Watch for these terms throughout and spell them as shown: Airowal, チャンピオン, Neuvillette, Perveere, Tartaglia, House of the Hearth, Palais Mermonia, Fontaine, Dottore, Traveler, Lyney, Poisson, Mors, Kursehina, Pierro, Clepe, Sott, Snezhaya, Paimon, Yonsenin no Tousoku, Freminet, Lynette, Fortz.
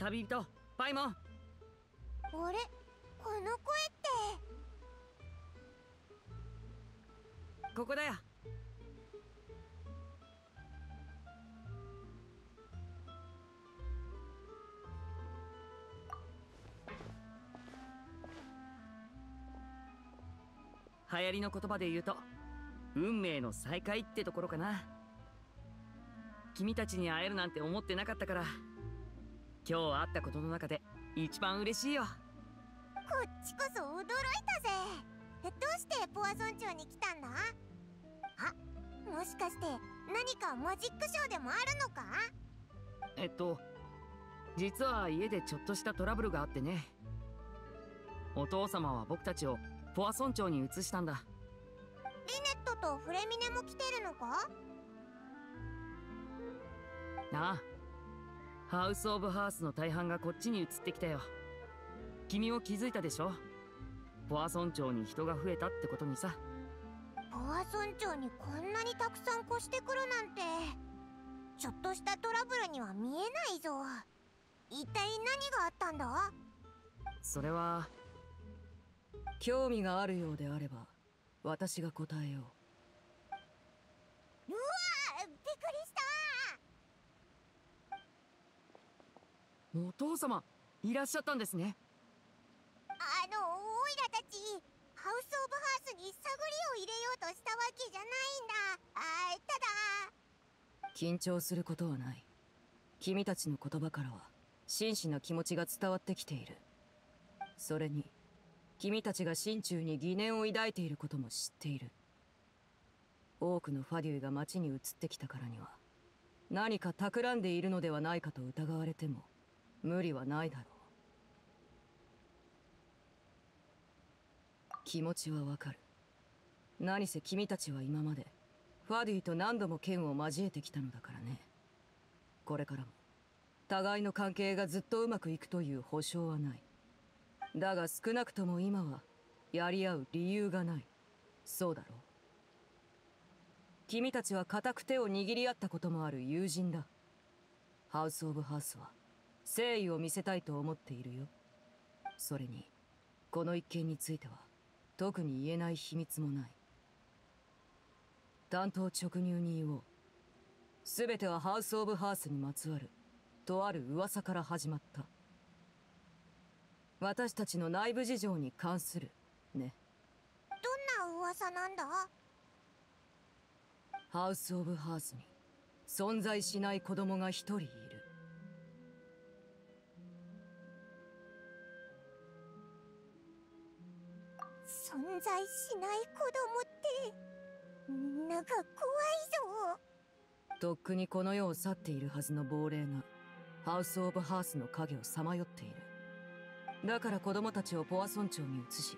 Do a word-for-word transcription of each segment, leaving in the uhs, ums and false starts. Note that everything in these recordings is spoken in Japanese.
旅人パイモン。あれ、この声って。ここだよ。流行りの言葉で言うと運命の再会ってところかな。君たちに会えるなんて思ってなかったから、今日会ったことの中で一番嬉しいよ。こっちこそ驚いたぜ。どうしてポア村長に来たんだ？あ、もしかして何かマジックショーでもあるのか？えっと実は家でちょっとしたトラブルがあってね。お父様は僕たちをポア村長に移したんだ。リネットとフレミネも来てるのか？ああ、ハウス・オブ・ハースの大半がこっちに移ってきたよ。君も気づいたでしょ？ポア村長に人が増えたってことにさ。ポア村長にこんなにたくさん越してくるなんて、ちょっとしたトラブルには見えないぞ。一体何があったんだ？それは。興味があるようであれば私が答えよう。うわー、びっくりしたー。お父様いらっしゃったんですね。あのオイラたちハウス・オブ・ハースに探りを入れようとしたわけじゃないんだ。あ、ただ緊張することはない。君たちの言葉からは真摯な気持ちが伝わってきている。それに君たちが心中に疑念を抱いていることも知っている。多くのファデュイが町に移ってきたからには何か企んでいるのではないかと疑われても無理はないだろう。気持ちはわかる。何せ君たちは今までファデュイと何度も剣を交えてきたのだからね。これからも互いの関係がずっとうまくいくという保証はない。だが少なくとも今はやり合う理由がない。そうだろう。君たちは固く手を握り合ったこともある友人だ。ハウス・オブ・ハースは誠意を見せたいと思っているよ。それにこの一件については特に言えない秘密もない。単刀直入に言おう。全てはハウス・オブ・ハースにまつわるとある噂から始まった。私たちの内部事情に関するね。どんな噂なんだ？ハウス・オブ・ハースに存在しない子供が一人いる。存在しない子供ってなんか怖いぞ。とっくにこの世を去っているはずの亡霊がハウス・オブ・ハースの影をさまよっている。だから子供たちをポア村長に移し、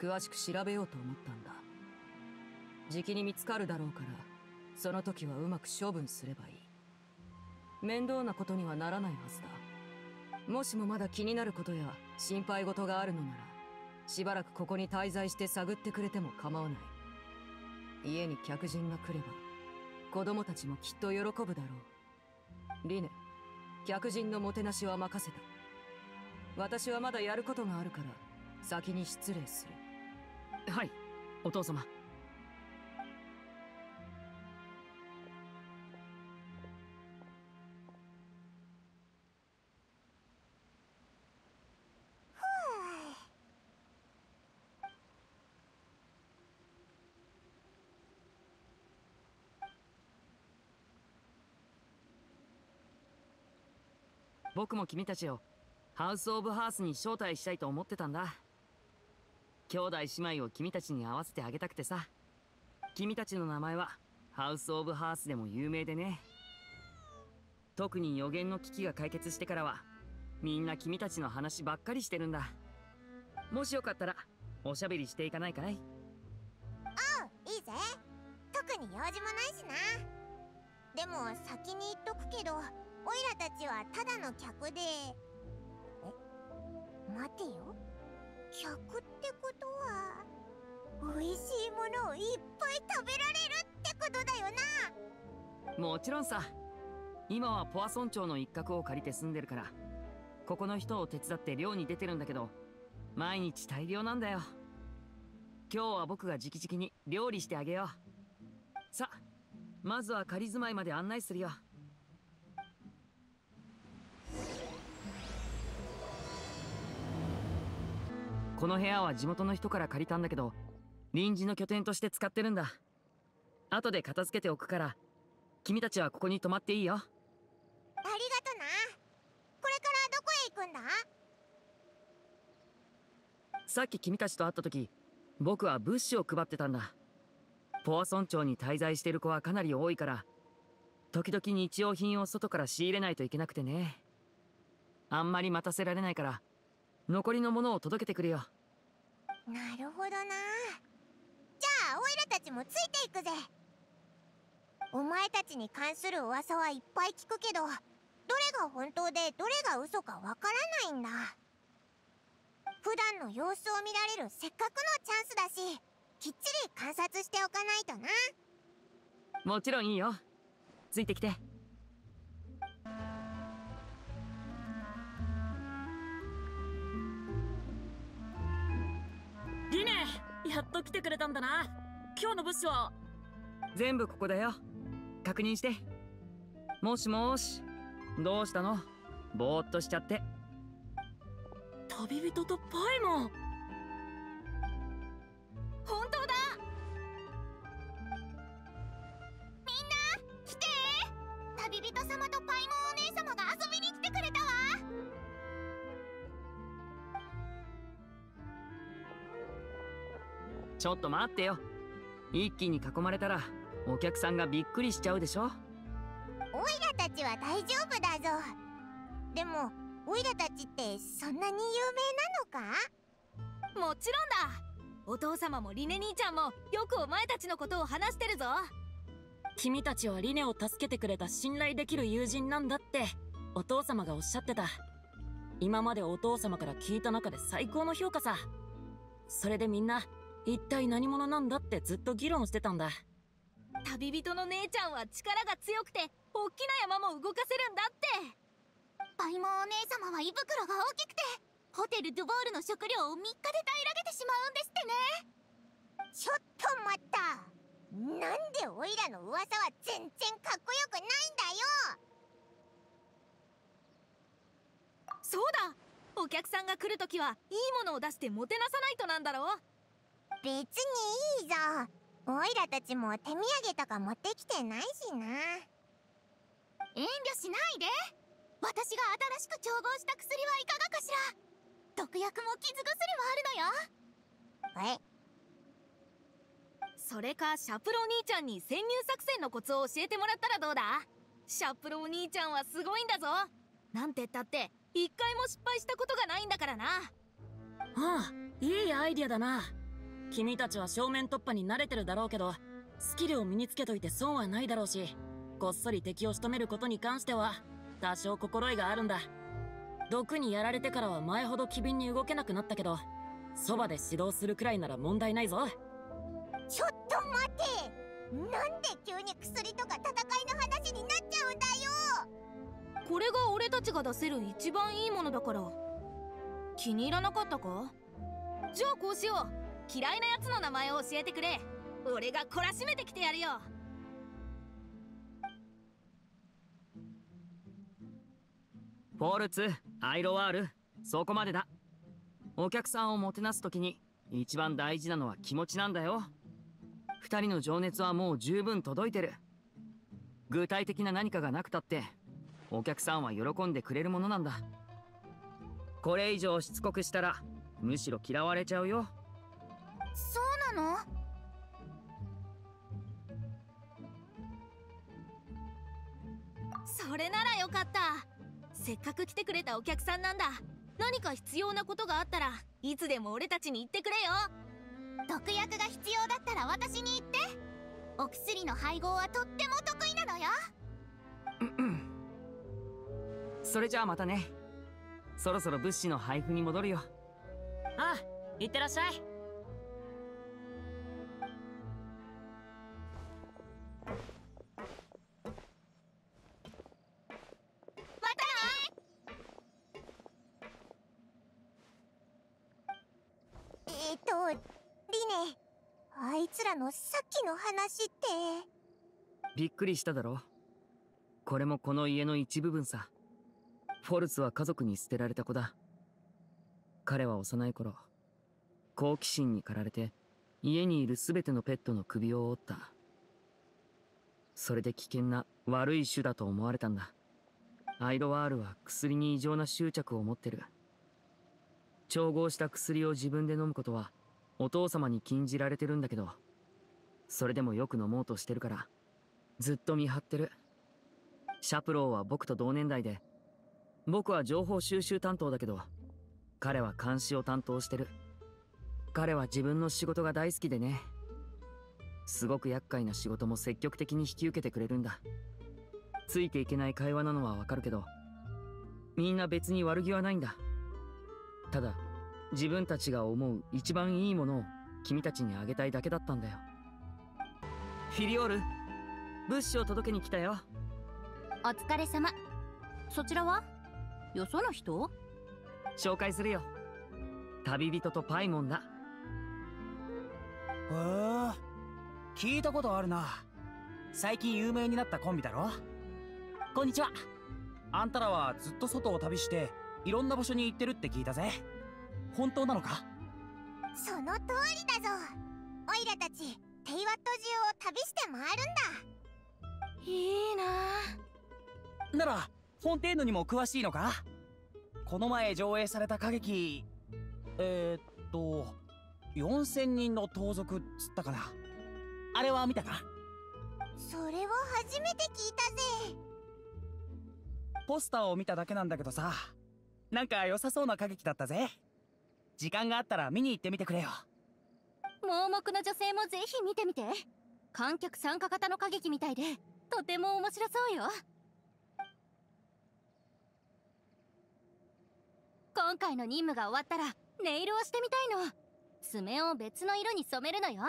詳しく調べようと思ったんだ。じきに見つかるだろうから、その時はうまく処分すればいい。面倒なことにはならないはずだ。もしもまだ気になることや心配事があるのなら、しばらくここに滞在して探ってくれても構わない。家に客人が来れば子供たちもきっと喜ぶだろう。リネ、客人のもてなしは任せた。私はまだやることがあるから先に失礼する。はい、お父様。僕も君たちをハウス・オブ・ハースに招待したいと思ってたんだ。兄弟姉妹を君たちに会わせてあげたくてさ。君たちの名前はハウス・オブ・ハースでも有名でね。特に予言の危機が解決してからはみんな君たちの話ばっかりしてるんだ。もしよかったらおしゃべりしていかないかい？おう、いいぜ。特に用事もないしな。でも先に言っとくけど、オイラたちはただの客で。待てよ、客ってことは美味しいものをいっぱい食べられるってことだよな。もちろんさ。今はポア村長の一角を借りて住んでるから、ここの人を手伝って漁に出てるんだけど、毎日大漁なんだよ。今日は僕が直々に料理してあげよう。さあ、まずは仮住まいまで案内するよ。この部屋は地元の人から借りたんだけど、臨時の拠点として使ってるんだ。後で片付けておくから、君たちはここに泊まっていいよ。ありがとな。これからどこへ行くんだ？さっき君たちと会った時、僕は物資を配ってたんだ。ポワソン町に滞在してる子はかなり多いから、時々日用品を外から仕入れないといけなくてね。あんまり待たせられないから、残りのものを届けてくれよ。なるほどな。じゃあオイラたちもついていくぜ。お前たちに関する噂はいっぱい聞くけど、どれが本当でどれが嘘かわからないんだ。普段の様子を見られるせっかくのチャンスだし、きっちり観察しておかないとな。もちろんいいよ。ついてきて。リネ、やっと来てくれたんだな。今日の物資は全部ここだよ。確認して。もしもーし、どうしたの？ぼーっとしちゃって。旅人とパイモン。本当だ。みんな来て。旅人様とパイモンお姉様が遊びに来てくれたわ。ちょっと待ってよ。一気に囲まれたらお客さんがびっくりしちゃうでしょ。オイラたちは大丈夫だぞ。でもオイラたちってそんなに有名なのか？もちろんだ。お父様もリネ兄ちゃんもよくお前たちのことを話してるぞ。君たちはリネを助けてくれた信頼できる友人なんだってお父様がおっしゃってた。今までお父様から聞いた中で最高の評価さ。それでみんな一体何者なんだってずっと議論してたんだ。旅人の姉ちゃんは力が強くておっきな山も動かせるんだって。パイモンお姉様は胃袋が大きくてホテルドゥボールの食料をみっかで平らげてしまうんですってね。ちょっと待った。なんでオイラの噂は全然かっこよくないんだよ。そうだ、お客さんが来るときはいいものを出してもてなさないとなんだろう。別にいいぞ。オイラたちも手土産とか持ってきてないしな。遠慮しないで。私が新しく調合した薬はいかがかしら。毒薬も傷薬はあるのよ。え、それかシャプロお兄ちゃんに潜入作戦のコツを教えてもらったらどうだ。シャプロお兄ちゃんはすごいんだぞ。なんてったって一回も失敗したことがないんだからな。ああ、いいアイディアだな。君たちは正面突破に慣れてるだろうけど、スキルを身につけといて損はないだろうし、こっそり敵を仕留めることに関しては多少心得があるんだ。毒にやられてからは前ほど機敏に動けなくなったけど、そばで指導するくらいなら問題ないぞ。ちょっと待て。なんで急に薬とか戦いの話になっちゃうんだよ。これが俺たちが出せる一番いいものだから。気に入らなかったか？じゃあこうしよう。嫌いなやつの名前を教えてくれ。俺が懲らしめてきてやるよ。フォルツ、アイロワール、そこまでだ。お客さんをもてなすときに一番大事なのは気持ちなんだよ。二人の情熱はもう十分届いてる。具体的な何かがなくたってお客さんは喜んでくれるものなんだ。これ以上しつこくしたらむしろ嫌われちゃうよ。そうなの？それならよかった。せっかく来てくれたお客さんなんだ。何か必要なことがあったらいつでも俺たちに言ってくれよ。毒薬が必要だったら私に言って。お薬の配合はとっても得意なのよ。うんうん。それじゃあまたね。そろそろ物資の配布に戻るよ。ああ、いってらっしゃい。またね。リネ、あいつらのさっきの話ってびっくりしただろ。これもこの家の一部分さ。フォルスは家族に捨てられた子だ。彼は幼い頃、好奇心に駆られて家にいる全てのペットの首を折った。それで危険な悪い種だと思われたんだ。アイドワールは薬に異常な執着を持ってる。調合した薬を自分で飲むことはお父様に禁じられてるんだけど、それでもよく飲もうとしてるからずっと見張ってる。シャプローは僕と同年代で、僕は情報収集担当だけど彼は監視を担当してる。彼は自分の仕事が大好きでね、すごく厄介な仕事も積極的に引き受けてくれるんだ。ついていけない会話なのはわかるけど、みんな別に悪気はないんだ。ただ自分たちが思う一番いいものを君たちにあげたいだけだったんだよ。フィリオール、物資を届けに来たよ。お疲れ様。そちらはよその人？紹介するよ。旅人とパイモンだ。へえ、聞いたことあるな。最近有名になったコンビだろ。こんにちは。あんたらはずっと外を旅していろんな場所に行ってるって聞いたぜ。本当なのか？その通りだぞ。オイラたちテイワット中を旅して回るんだ。いいな。なら本テーヌにも詳しいのか？この前上映された歌劇、えー、っとよんせんにんの盗賊っつったかな。あれは見たか？それを初めて聞いたぜ。ポスターを見ただけなんだけどさ、なんか良さそうな歌劇だったぜ。時間があったら見に行ってみてくれよ。盲目の女性もぜひ見てみて。観客参加型の歌劇みたいでとても面白そうよ。今回の任務が終わったらネイルをしてみたいの。爪を別の色に染めるのよ。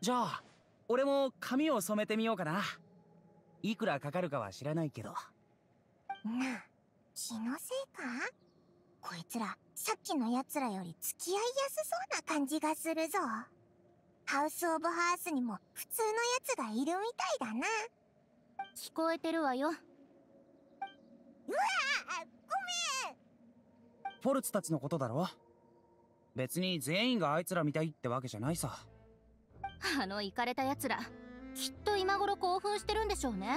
じゃあ俺も髪を染めてみようかな。いくらかかるかは知らないけど。なあ、気のせいか？こいつらさっきのやつらより付き合いやすそうな感じがするぞ。ハウス・オブ・ハースにも普通のやつがいるみたいだな。聞こえてるわよ。うわあ、ごめん。フォルツたちのことだろ。別に全員があいつらみたいってわけじゃないさ。あのイカれたやつら、きっと今頃興奮してるんでしょうね。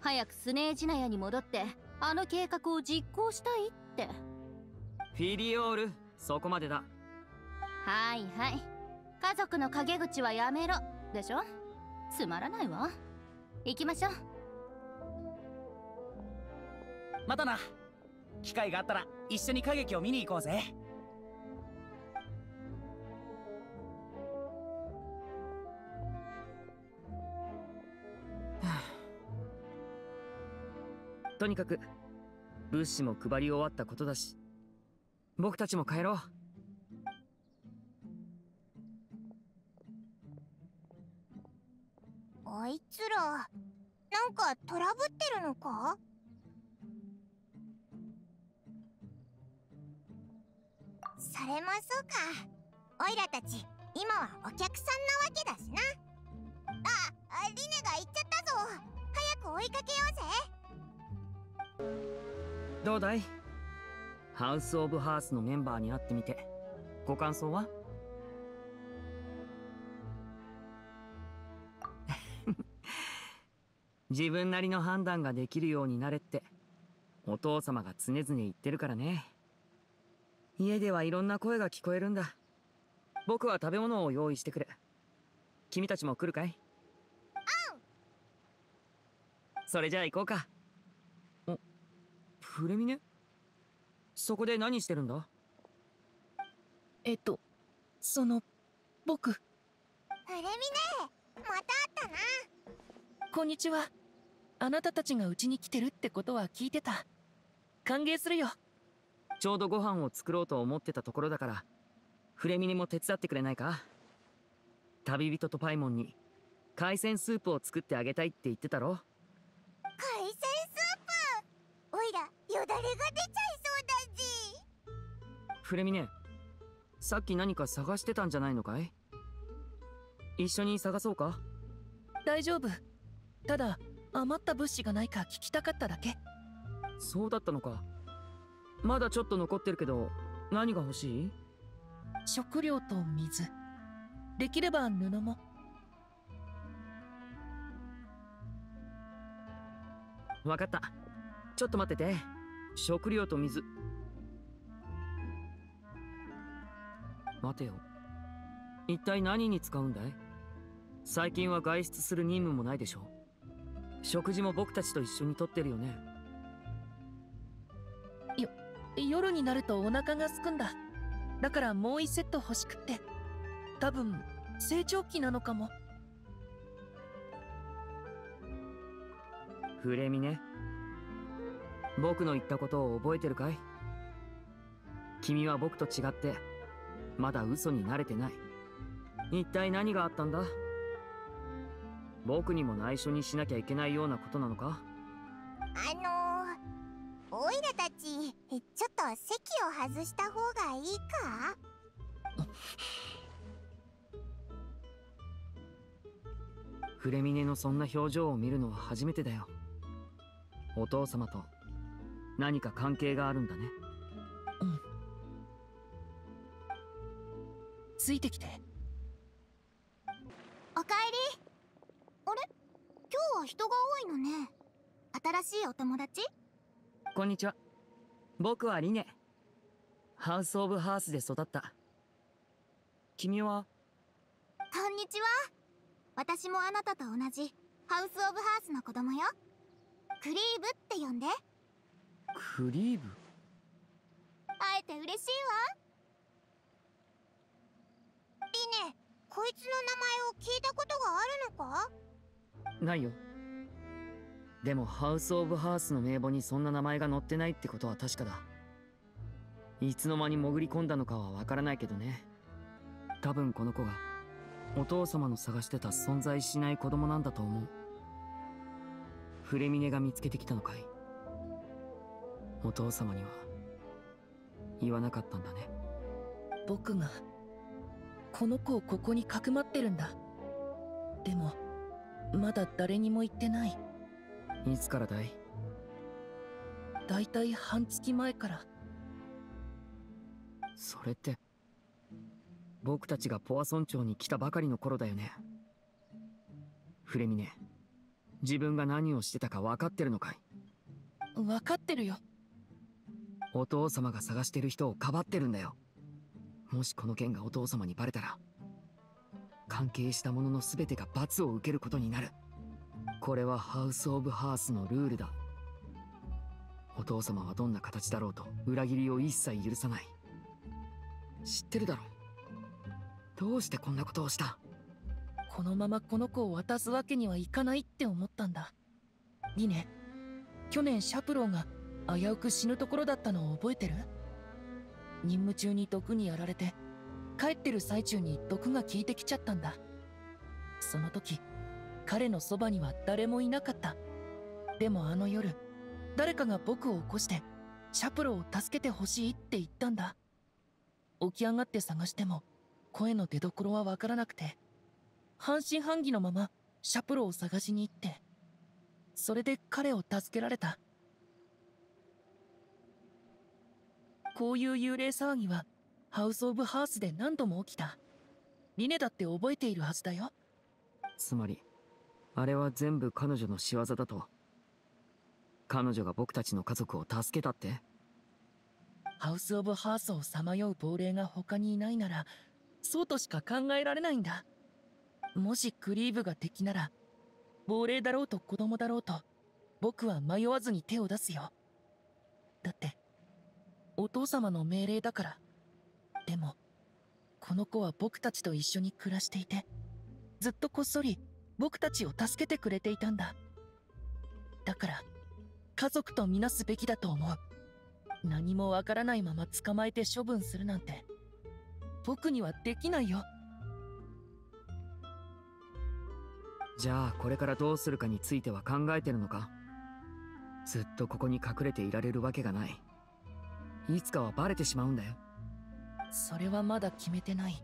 早くスネージナヤに戻ってあの計画を実行したいって。フィリオール、そこまでだ。はいはい、家族の陰口はやめろでしょ。つまらないわ。行きましょう。またな。機会があったら一緒に歌劇を見に行こうぜ。とにかく物資も配り終わったことだし、僕たちも帰ろう。あいつらなんかトラブってるのか？それもそうか。オイラたち今はお客さんなわけだしな。あ、リネが行っちゃったぞ。早く追いかけようぜ。どうだい？ハウス・オブ・ハースのメンバーに会ってみてご感想は？自分なりの判断ができるようになれってお父様が常々言ってるからね。家ではいろんな声が聞こえるんだ。僕は食べ物を用意してくる。君たちも来るかい？うん。それじゃあ行こうか。フレミネ、そこで何してるんだ？えっとその僕。フレミネ、また会ったな。こんにちは。あなたたちがうちに来てるってことは聞いてた。歓迎するよ。ちょうどご飯を作ろうと思ってたところだから、フレミネも手伝ってくれないか？旅人とパイモンに海鮮スープを作ってあげたいって言ってたろ。海鮮スープ、オイラよだれが出ちゃいそうだぜ。フレミネ、さっき何か探してたんじゃないのかい？一緒に探そうか？大丈夫。ただ余った物資がないか聞きたかっただけ。そうだったのか。まだちょっと残ってるけど、何が欲しい？食料と水。できれば布も。わかった。ちょっと待ってて。食料と水。待てよ。一体何に使うんだい？最近は外出する任務もないでしょう。食事も僕たちと一緒にとってるよね。よ、夜になるとお腹がすくんだ。だからもう一セット欲しくって。多分成長期なのかも。フレミね。僕の言ったことを覚えてるかい？君は僕と違ってまだ嘘に慣れてない。一体何があったんだ？僕にも内緒にしなきゃいけないようなことなのか？あのー、オイラたちちょっと席を外した方がいいか？フレミネのそんな表情を見るのは初めてだよ。お父様と何か関係があるんだね。うん。ついてきて。おかえり。あれ？今日は人が多いのね。新しいお友達？こんにちは。僕はリネ。ハウス・オブ・ハースで育った。君は？こんにちは。私もあなたと同じハウス・オブ・ハースの子供よ。クリーブって呼んで。クリーブ？会えて嬉しいわ。リネ、こいつの名前を聞いたことがあるのか？ないよ。でもハウス・オブ・ハースの名簿にそんな名前が載ってないってことは確かだ。いつの間に潜り込んだのかはわからないけどね。多分この子がお父様の探してた存在しない子供なんだと思う。フレミネが見つけてきたのかい？お父様には言わなかったんだね。僕がこの子をここにかくまってるんだ。でもまだ誰にも言ってない。いつからだい？だいたい半月前から。それって僕たちがポア村長に来たばかりの頃だよね。フレミネ、自分が何をしてたか分かってるのかい？分かってるよ。お父様が探してる人をかばってるんだよ。もしこの件がお父様にバレたら、関係したものの全てが罰を受けることになる。これはハウス・オブ・ハースのルールだ。お父様はどんな形だろうと裏切りを一切許さない。知ってるだろう。どうしてこんなことをした？このままこの子を渡すわけにはいかないって思ったんだ。リネ、去年シャプロンが危うく死ぬところだったのを覚えてる？任務中に毒にやられて、帰ってる最中に毒が効いてきちゃったんだ。その時彼のそばには誰もいなかった。でもあの夜、誰かが僕を起こしてシャプロンを助けてほしいって言ったんだ。起き上がって探しても声の出どころはわからなくて、半信半疑のままシャプロンを探しに行って、それで彼を助けられた。こういう幽霊騒ぎはハウス・オブ・ハースで何度も起きた。リネだって覚えているはずだよ。つまりあれは全部彼女の仕業だと。彼女が僕たちの家族を助けたって？ハウス・オブ・ハースをさまよう亡霊が他にいないなら、そうとしか考えられないんだ。もしクリーブが敵なら、亡霊だろうと子供だろうと僕は迷わずに手を出すよ。だってお父様の命令だから。でもこの子は僕たちと一緒に暮らしていて、ずっとこっそり僕たちを助けてくれていたんだ。だから家族とみなすべきだと思う。何もわからないまま捕まえて処分するなんて僕にはできないよ。じゃあこれからどうするかについては考えてるのか？ずっとここに隠れていられるわけがない。いつかはバレてしまうんだよ。それはまだ決めてない。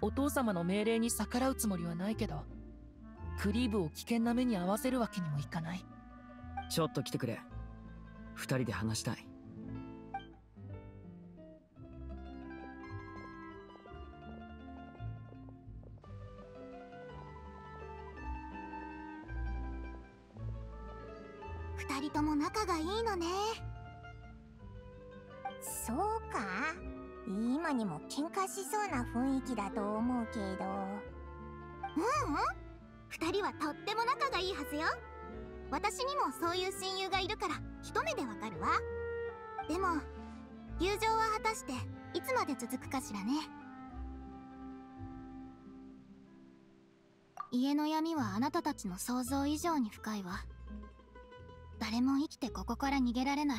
お父様の命令に逆らうつもりはないけど、クリーブを危険な目に遭わせるわけにもいかない。ちょっと来てくれ、二人で話したい。二人とも仲がいいのね。そうか、今にも喧嘩しそうな雰囲気だと思うけど。ううん、二人はとっても仲がいいはずよ。私にもそういう親友がいるから一目でわかるわ。でも友情は果たしていつまで続くかしらね。家の闇はあなたたちの想像以上に深いわ。誰も生きてここから逃げられない。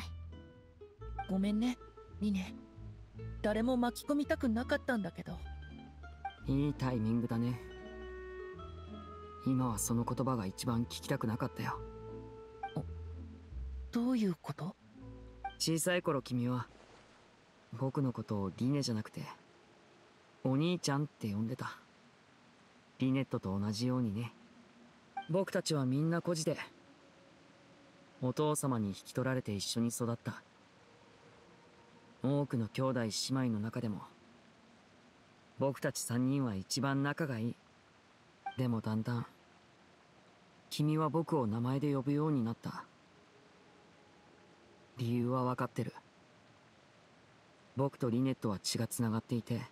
ごめんね、リネ。誰も巻き込みたくなかったんだけど。いいタイミングだね。今はその言葉が一番聞きたくなかったよ。どういうこと？小さい頃君は僕のことをリネじゃなくてお兄ちゃんって呼んでた。リネットと同じようにね。僕たちはみんな孤児で、お父様に引き取られて一緒に育った。多くの兄弟姉妹の中でも僕たちさんにんは一番仲がいい。でもだんだん君は僕を名前で呼ぶようになった。理由は分かってる。僕とリネットは血がつながっていて、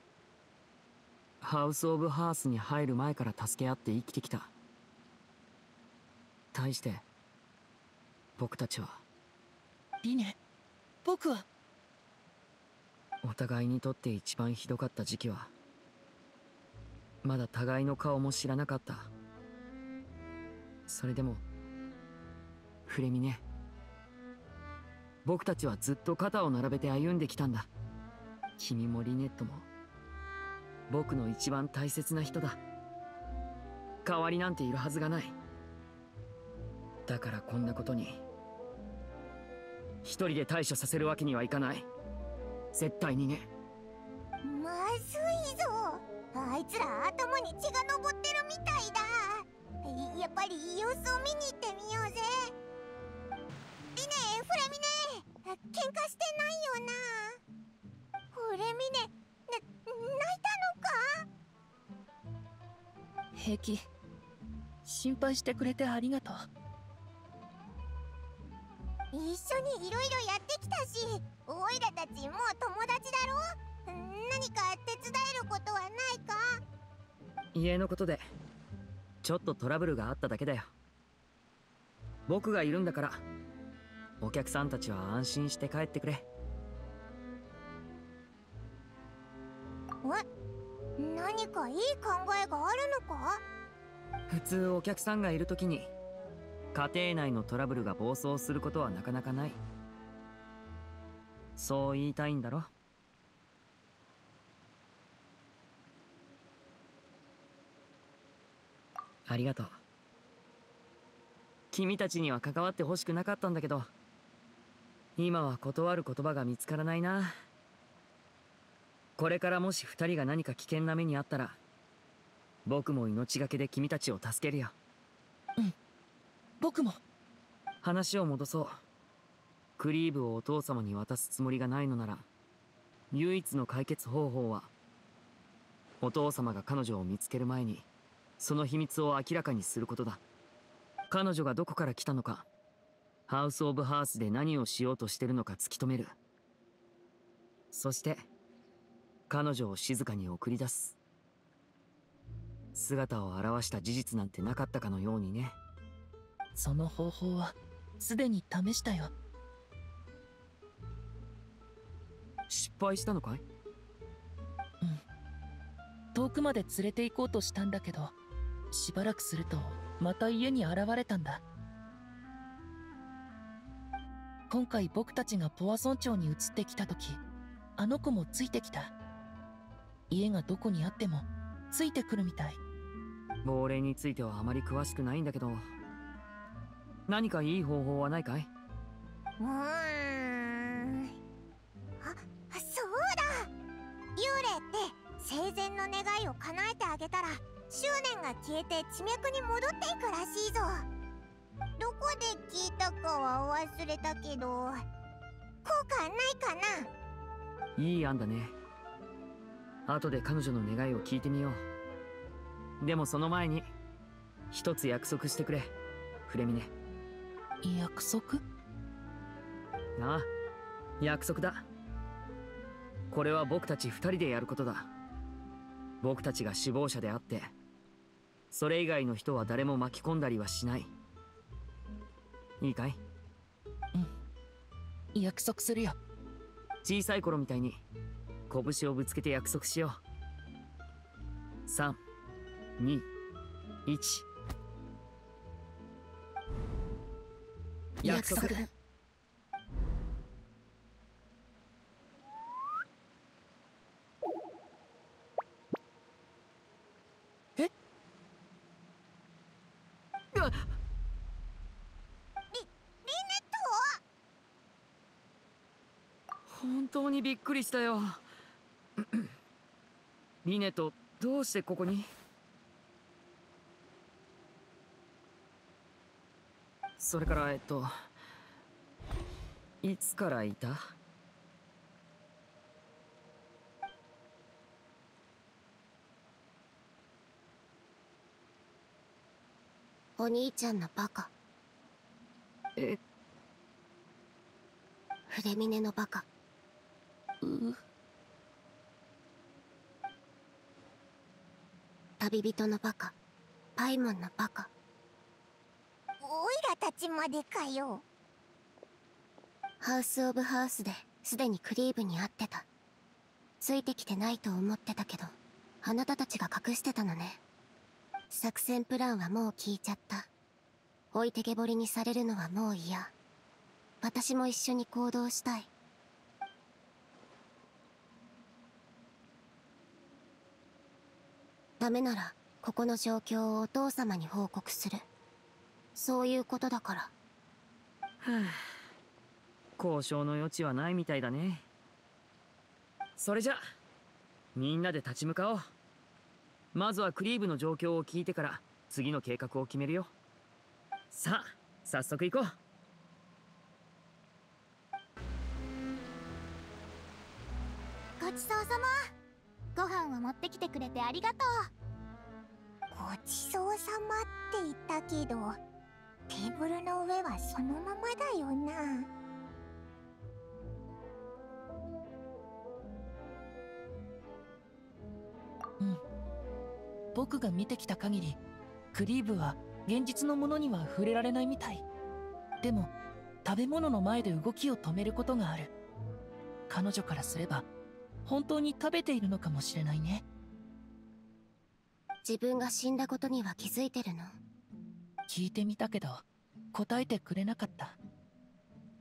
ハウス・オブ・ハースに入る前から助け合って生きてきた。対して僕たちは、リネ、僕はお互いにとって一番ひどかった時期はまだ互いの顔も知らなかった。それでもフレミネ、僕たちはずっと肩を並べて歩んできたんだ。君もリネットも僕の一番大切な人だ。代わりなんているはずがない。だからこんなことに一人で対処させるわけにはいかない。絶対にね。まずいぞ、あいつら頭に血が上ってるみたいだ。やっぱり様子を見に行ってみようぜ。リネ、フレミネ、喧嘩してないよな。フレミネ、な、泣いたのか？平気、心配してくれてありがとう。一緒にいろいろやってきたし、オイラたちもう友達だろ。何か手伝えることはないか？家のことでちょっとトラブルがあっただけだよ。僕がいるんだからお客さんたちは安心して帰ってくれ。え、何かいい考えがあるのか？普通お客さんがいるときに家庭内のトラブルが暴走することはなかなかない。そう言いたいんだろ。ありがとう。君たちには関わってほしくなかったんだけど、今は断る言葉が見つからないな。これからもし二人が何か危険な目にあったら、僕も命がけで君たちを助けるよ。うん。僕も。話を戻そう。クリーブをお父様に渡すつもりがないのなら、唯一の解決方法はお父様が彼女を見つける前にその秘密を明らかにすることだ。彼女がどこから来たのか、ハウス・オブ・ハースで何をしようとしてるのか突き止める。そして彼女を静かに送り出す。姿を現した事実なんてなかったかのようにね。その方法はすでに試したよ。失敗したのかい？うん。遠くまで連れて行こうとしたんだけど、しばらくするとまた家に現れたんだ。今回僕たちがポワソン町に移ってきた時、あの子もついてきた。家がどこにあってもついてくるみたい。亡霊についてはあまり詳しくないんだけど、何かいい方法はないかい？うーん、あ、そうだ、霊って生前の願いを叶えてあげたら執念が消えて地脈に戻っていくらしいぞ。どこで聞いたかは忘れたけど効果ないかな。いい案だね。後で彼女の願いを聞いてみよう。でもその前に一つ約束してくれ、フレミネ。約束？ああ、約束だ。これは僕たちふたりでやることだ。僕たちが首謀者であって、それ以外の人は誰も巻き込んだりはしない。いいかい？うん。約束するよ。小さい頃みたいに拳をぶつけて約束しよう。さん、に、いち。約束。約束。本当にびっくりしたよ。リネとどうしてここに？それからえっといつからいた？お兄ちゃんのバカ。え？フレミネのバカ。旅人のバカ、パイモンのバカ。オイラたちまでかよ。ハウス・オブ・ハウスですでにクリーブに会ってた。ついてきてないと思ってたけどあなたたちが隠してたのね。作戦プランはもう聞いちゃった。置いてけぼりにされるのはもう嫌。私も一緒に行動したい。ダメならここの状況をお父様に報告する。そういうことだから。はあ、交渉の余地はないみたいだね。それじゃみんなで立ち向かおう。まずはクリーブの状況を聞いてから次の計画を決めるよ。さあ早速行こう。ごちそうさま。ご飯を持ってきてくれてありがとう。ごちそうさまって言ったけどテーブルの上はそのままだよな。うん、僕が見てきた限りクリーブは現実のものには触れられないみたい。でも食べ物の前で動きを止めることがある。彼女からすれば本当に食べているのかもしれないね。自分が死んだことには気づいてるの？聞いてみたけど答えてくれなかった。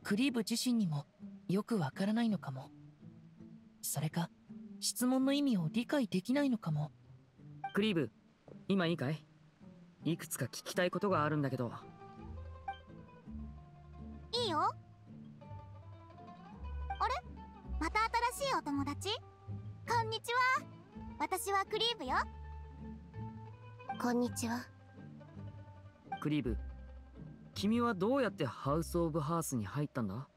クリーブ自身にもよくわからないのかも。それか質問の意味を理解できないのかも。クリーブ、今いいかい？いくつか聞きたいことがあるんだけど。いいよ。あれ？また新しいお友達？こんにちは。私はクリーブよ。こんにちは。クリーブ、君はどうやってハウス・オブ・ハースに入ったんだ？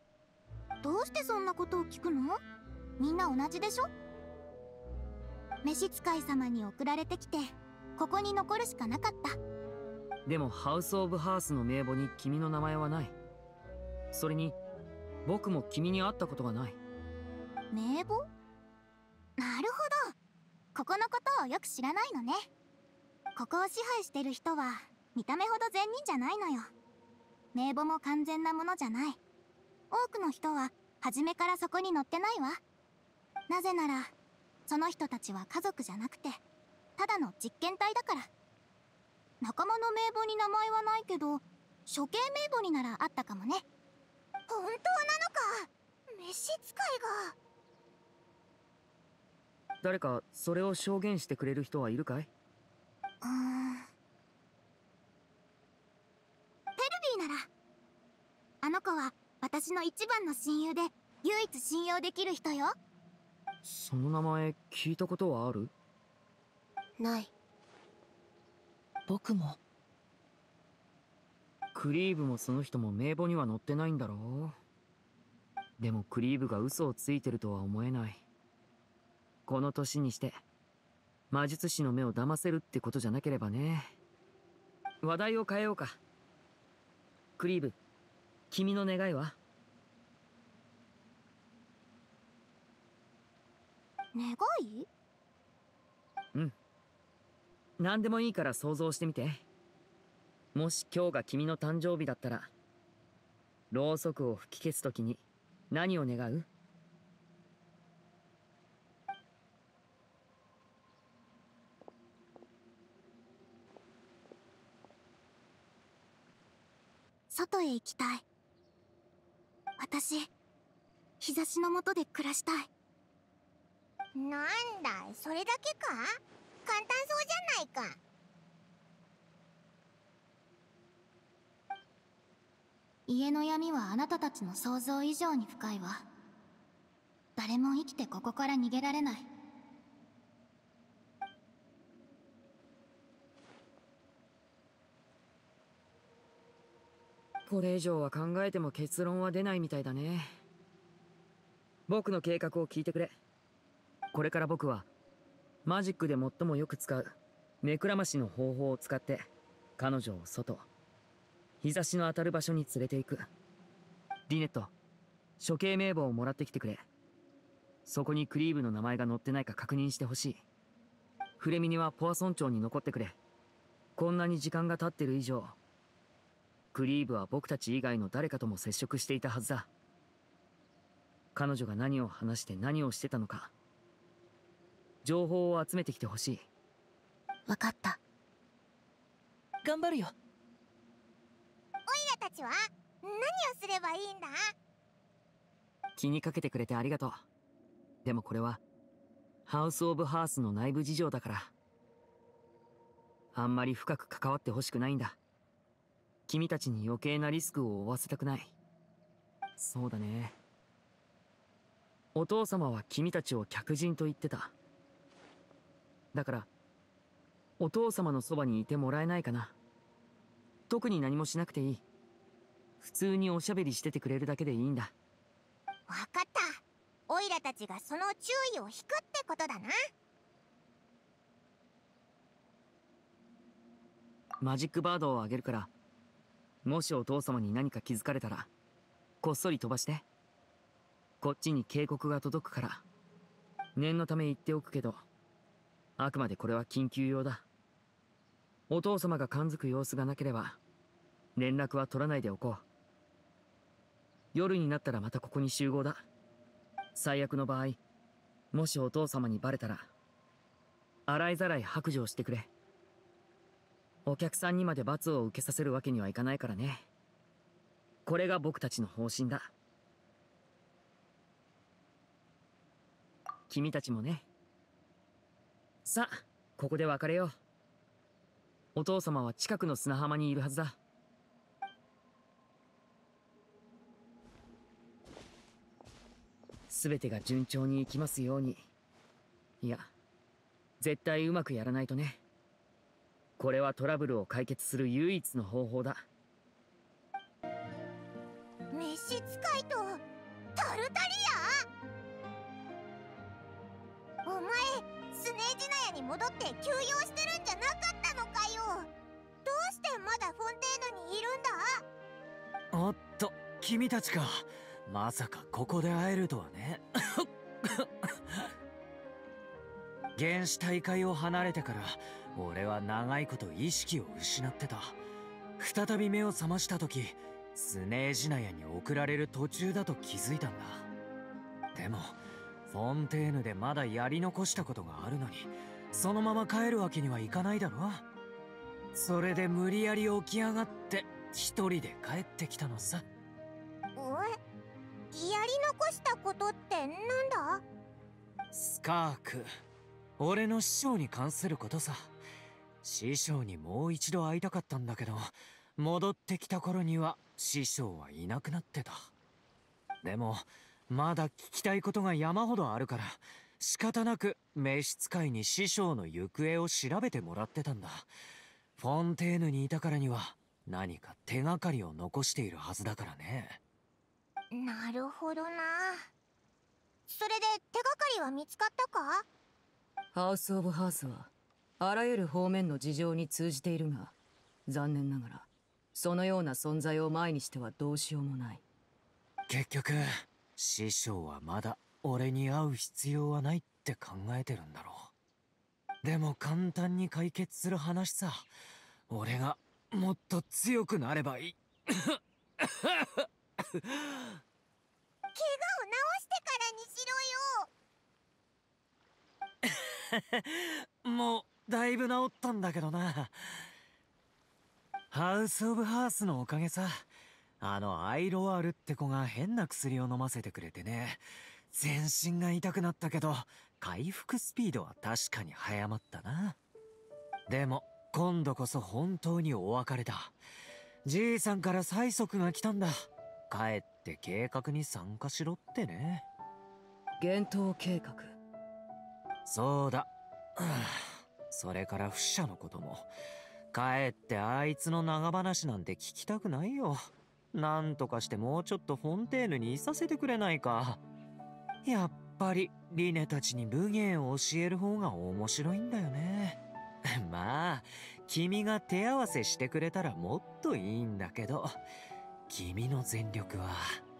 どうしてそんなことを聞くの？みんな同じでしょ？召使い様に送られてきてここに残るしかなかった。でもハウス・オブ・ハースの名簿に君の名前はない。それに僕も君に会ったことがない。名簿？なるほど。ここのことをよく知らないのね。ここを支配してる人は見た目ほど善人じゃないのよ。名簿も完全なものじゃない。多くの人は初めからそこに載ってないわ。なぜならその人たちは家族じゃなくてただの実験体だから。仲間の名簿に名前はないけど処刑名簿にならあったかもね。本当なのか？召使いが。誰かそれを証言してくれる人はいるかい？うーん、ペルビーなら。あの子は私の一番の親友で唯一信用できる人よ。その名前聞いたことはある？ない。僕も。クリーブもその人も名簿には載ってないんだろう。でもクリーブが嘘をついてるとは思えない。この年にして魔術師の目を騙せるってことじゃなければね。話題を変えようか。クリーブ、君の願いは？願い？うん。何でもいいから想像してみて。もし今日が君の誕生日だったら、ろうそくを吹き消すときに何を願う？外へ行きたい。私、日差しの下で暮らしたい。なんだ、それだけか？簡単そうじゃないか。家の闇はあなたたちの想像以上に深いわ。誰も生きてここから逃げられない。これ以上は考えても結論は出ないみたいだね。僕の計画を聞いてくれ。これから僕はマジックで最もよく使う目くらましの方法を使って彼女を外、日差しの当たる場所に連れて行く。リネット、処刑名簿をもらってきてくれ。そこにクリーブの名前が載ってないか確認してほしい。フレミニはポアソン町に残ってくれ。こんなに時間が経ってる以上、クリーブは僕たち以外の誰かとも接触していたはずだ。彼女が何を話して何をしてたのか、情報を集めてきてほしい。分かった。頑張るよ。オイラたちは何をすればいいんだ？気にかけてくれてありがとう。でもこれはハウス・オブ・ハースの内部事情だから、あんまり深く関わってほしくないんだ。君たちに余計なリスクを負わせたくない。そうだね。お父様は君たちを客人と言ってた。だからお父様のそばにいてもらえないかな。特に何もしなくていい。普通におしゃべりしててくれるだけでいいんだ。わかった。オイラたちがその注意を引くってことだな。マジックバードをあげるから、もしお父様に何か気づかれたらこっそり飛ばして。こっちに警告が届くから、念のため言っておくけど、あくまでこれは緊急用だ。お父様が感づく様子がなければ連絡は取らないでおこう。夜になったらまたここに集合だ。最悪の場合、もしお父様にバレたら洗いざらい白状してくれ。お客さんにまで罰を受けさせるわけにはいかないからね。これが僕たちの方針だ。君たちもね。さあ、ここで別れよう。お父様は近くの砂浜にいるはずだ。全てが順調にいきますように。いや、絶対うまくやらないとね。これはトラブルを解決する唯一の方法だ。召使いとタルタリア？お前、スネージナヤに戻って休養してるんじゃなかったのかよ。どうしてまだフォンテーヌにいるんだ？おっと、君たちか。まさかここで会えるとはね。原始大会を離れてから俺は長いこと意識を失ってた。再び目を覚ました時、スネージナヤに送られる途中だと気づいたんだ。でもフォンテーヌでまだやり残したことがあるのに、そのまま帰るわけにはいかないだろ。それで無理やり起き上がって一人で帰ってきたのさ。おい、やり残したことってなんだ？スカーク、俺の師匠に関することさ。師匠にもう一度会いたかったんだけど、戻ってきた頃には師匠はいなくなってた。でもまだ聞きたいことが山ほどあるから、仕方なく召使いに師匠の行方を調べてもらってたんだ。フォンテーヌにいたからには何か手がかりを残しているはずだからね。なるほどな。それで手がかりは見つかったか？ハウス・オブ・ハースはあらゆる方面の事情に通じているが、残念ながらそのような存在を前にしてはどうしようもない。結局師匠はまだ俺に会う必要はないって考えてるんだろう。でも簡単に解決する話さ。俺がもっと強くなればいい。怪我を治してからにしろよ。もうだいぶ治ったんだけどな。ハウス・オブ・ハースのおかげさ。あのアイロワールって子が変な薬を飲ませてくれてね、全身が痛くなったけど回復スピードは確かに早まったな。でも今度こそ本当にお別れだ。じいさんから催促が来たんだ。帰って計画に参加しろってね。幻灯計画。そうだ、うん、それから不赦のことも。帰ってあいつの長話なんて聞きたくないよ。なんとかしてもうちょっとフォンテーヌにいさせてくれないか。やっぱりリネたちに武芸を教える方が面白いんだよね。まあ君が手合わせしてくれたらもっといいんだけど、君の全力は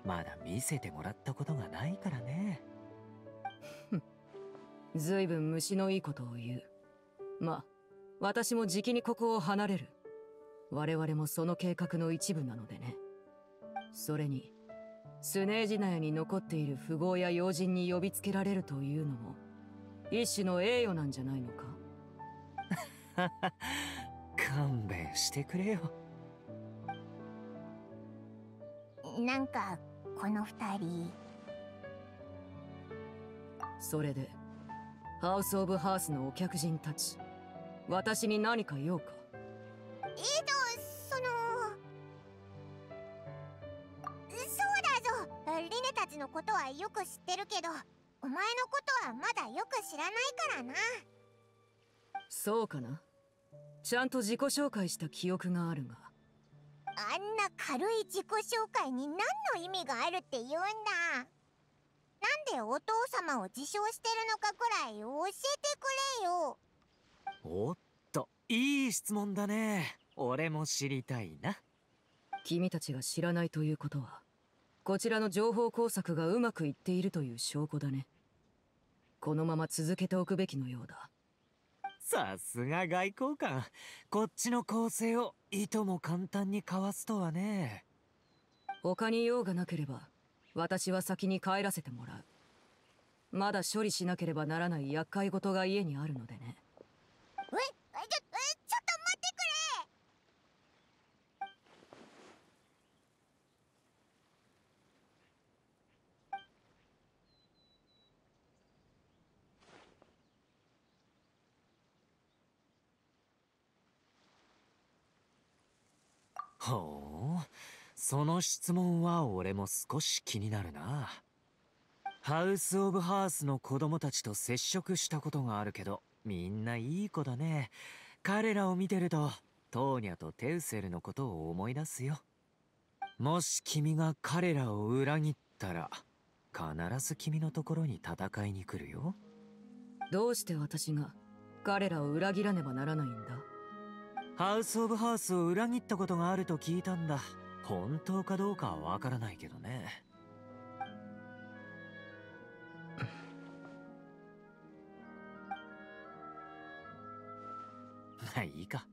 まだ見せてもらったことがないからね。ずいぶん虫のいいことを言う。まあ私もじきにここを離れる。我々もその計画の一部なのでね。それにスネージナヤに残っている富豪や要人に呼びつけられるというのも一種の栄誉なんじゃないのか。勘弁してくれよ。なんかこの二人。それでハウス・オブ・ハースのお客人たち、私に何か用か？えーとリネたちのことはよく知ってるけど、お前のことはまだよく知らないからな。そうかな。ちゃんと自己紹介した記憶があるが。あんな軽い自己紹介に何の意味があるって言うんだ。なんでお父様を自称してるのかくらい教えてくれよ。おっと、いい質問だね。俺も知りたいな。君たちが知らないということは、こちらの情報工作がうまくいっているという証拠だね。このまま続けておくべきのようだ。さすが外交官。こっちの構成をいとも簡単にかわすとはね。他に用がなければ私は先に帰らせてもらう。まだ処理しなければならない厄介事が家にあるのでね。え、ちょ、え、ちょっと待ってくれ。ほう、その質問は俺も少し気になるな。ハウス・オブ・ハースの子供たちと接触したことがあるけど、みんないい子だね。彼らを見てるとトーニャとテウセルのことを思い出すよ。もし君が彼らを裏切ったら必ず君のところに戦いに来るよ。どうして私が彼らを裏切らねばならないんだ？ハウス・オブ・ハースを裏切ったことがあると聞いたんだ。本当かどうかはわからないけどね。まあいいか、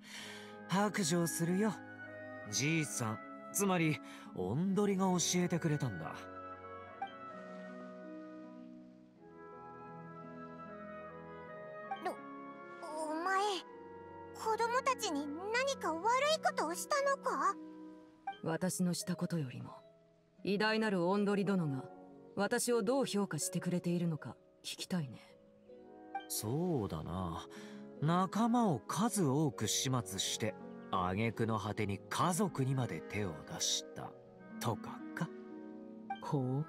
白状するよ。じいさん、つまりオンドリが教えてくれたんだ。に何か悪いことをしたのか？私のしたことよりも偉大なるオンドリ殿が私をどう評価してくれているのか聞きたいね。そうだな。仲間を数多く始末して挙句の果てに家族にまで手を出したとかか。ほう。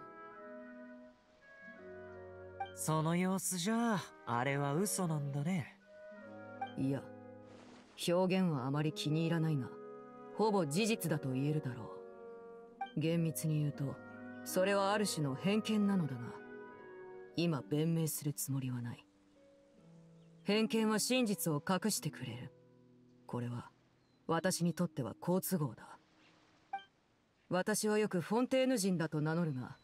その様子じゃあれは嘘なんだね。いや、表現はあまり気に入らないが、ほぼ事実だと言えるだろう。厳密に言うとそれはある種の偏見なのだが、今弁明するつもりはない。偏見は真実を隠してくれる。これは私にとっては好都合だ。私はよくフォンテーヌ人だと名乗るが、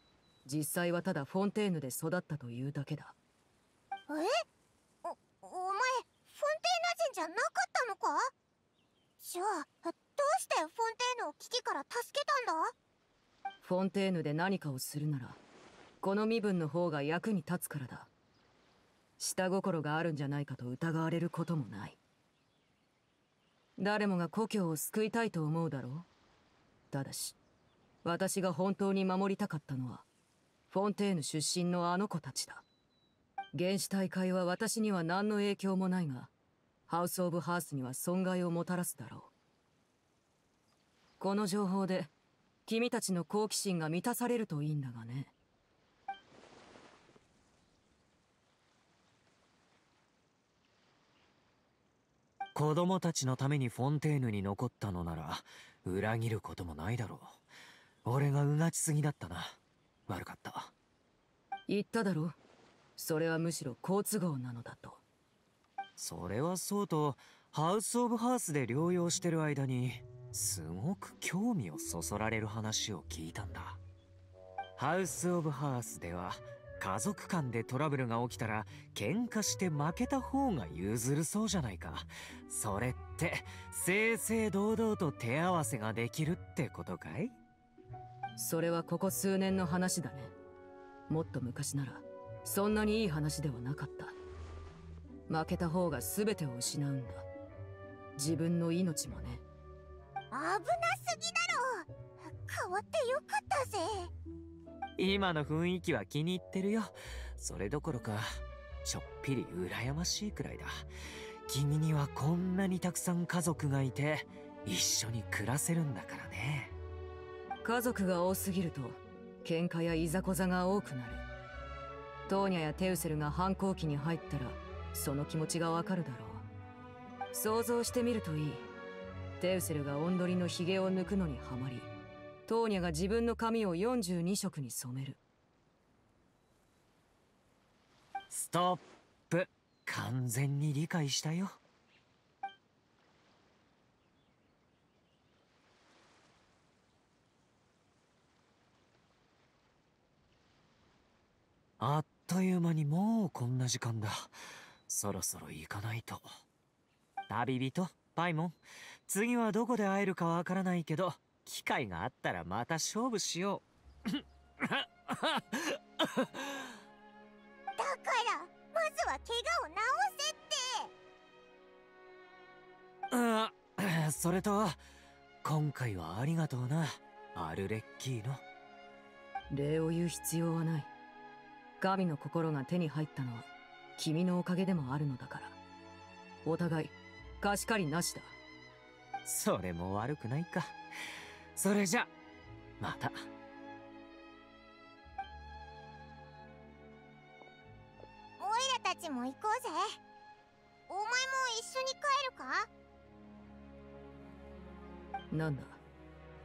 実際はただフォンテーヌで育ったというだけだ。え？お、お前フォンテーヌ人じゃなかったのか？じゃあどうしてフォンテーヌを危機から助けたんだ？フォンテーヌで何かをするならこの身分の方が役に立つからだ。下心があるんじゃないかと疑われることもない。誰もが故郷を救いたいと思うだろう。ただし私が本当に守りたかったのはフォンテーヌ出身のあの子たちだ。原始大会は私には何の影響もないが、ハウス・オブ・ハースには損害をもたらすだろう。この情報で君たちの好奇心が満たされるといいんだがね。子供たちのためにフォンテーヌに残ったのなら裏切ることもないだろう。俺がうがちすぎだったな。悪かった。言っただろ、それはむしろ好都合なのだと。それはそうと、ハウス・オブ・ハースで療養してる間にすごく興味をそそられる話を聞いたんだ。ハウス・オブ・ハースでは家族間でトラブルが起きたら喧嘩して負けた方が譲るそうじゃないか。それって正々堂々と手合わせができるってことかい？それはここ数年の話だね。もっと昔ならそんなにいい話ではなかった。負けた方が全てを失うんだ。自分の命もね。危なすぎだろ。変わってよかったぜ。今の雰囲気は気に入ってるよ。それどころかちょっぴり羨ましいくらいだ。君にはこんなにたくさん家族がいて一緒に暮らせるんだからね。家族が多すぎると喧嘩やいざこざが多くなる。トーニャやテウセルが反抗期に入ったらその気持ちがわかるだろう。想像してみるといい。テウセルがオンドリのひげを抜くのにハマり、トーニャが自分の髪をよんじゅうにしょくに染める。ストップ。完全に理解したよ。あっという間にもうこんな時間だ。そろそろ行かないと。旅人パイモン、次はどこで会えるかわからないけど、機会があったらまた勝負しよう。だからまずは怪我を治せって。あ、それと今回はありがとうな、アルレッキーノ。礼を言う必要はない。神の心が手に入ったのは君のおかげでもあるのだから、お互い貸し借りなしだ。それも悪くないか。それじゃまた。オイラたちも行こうぜ。お前も一緒に帰るか？なんだ、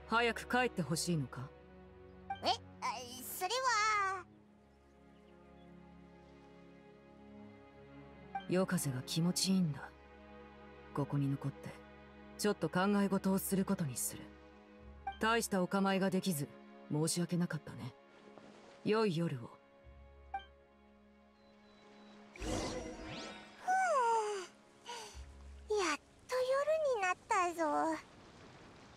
早く帰ってほしいのか？え、それは夜風が気持ちいいんだ。ここに残ってちょっと考え事をすることにする。大したお構いができず申し訳なかったね。良い夜を。ふう、やっと夜になったぞ。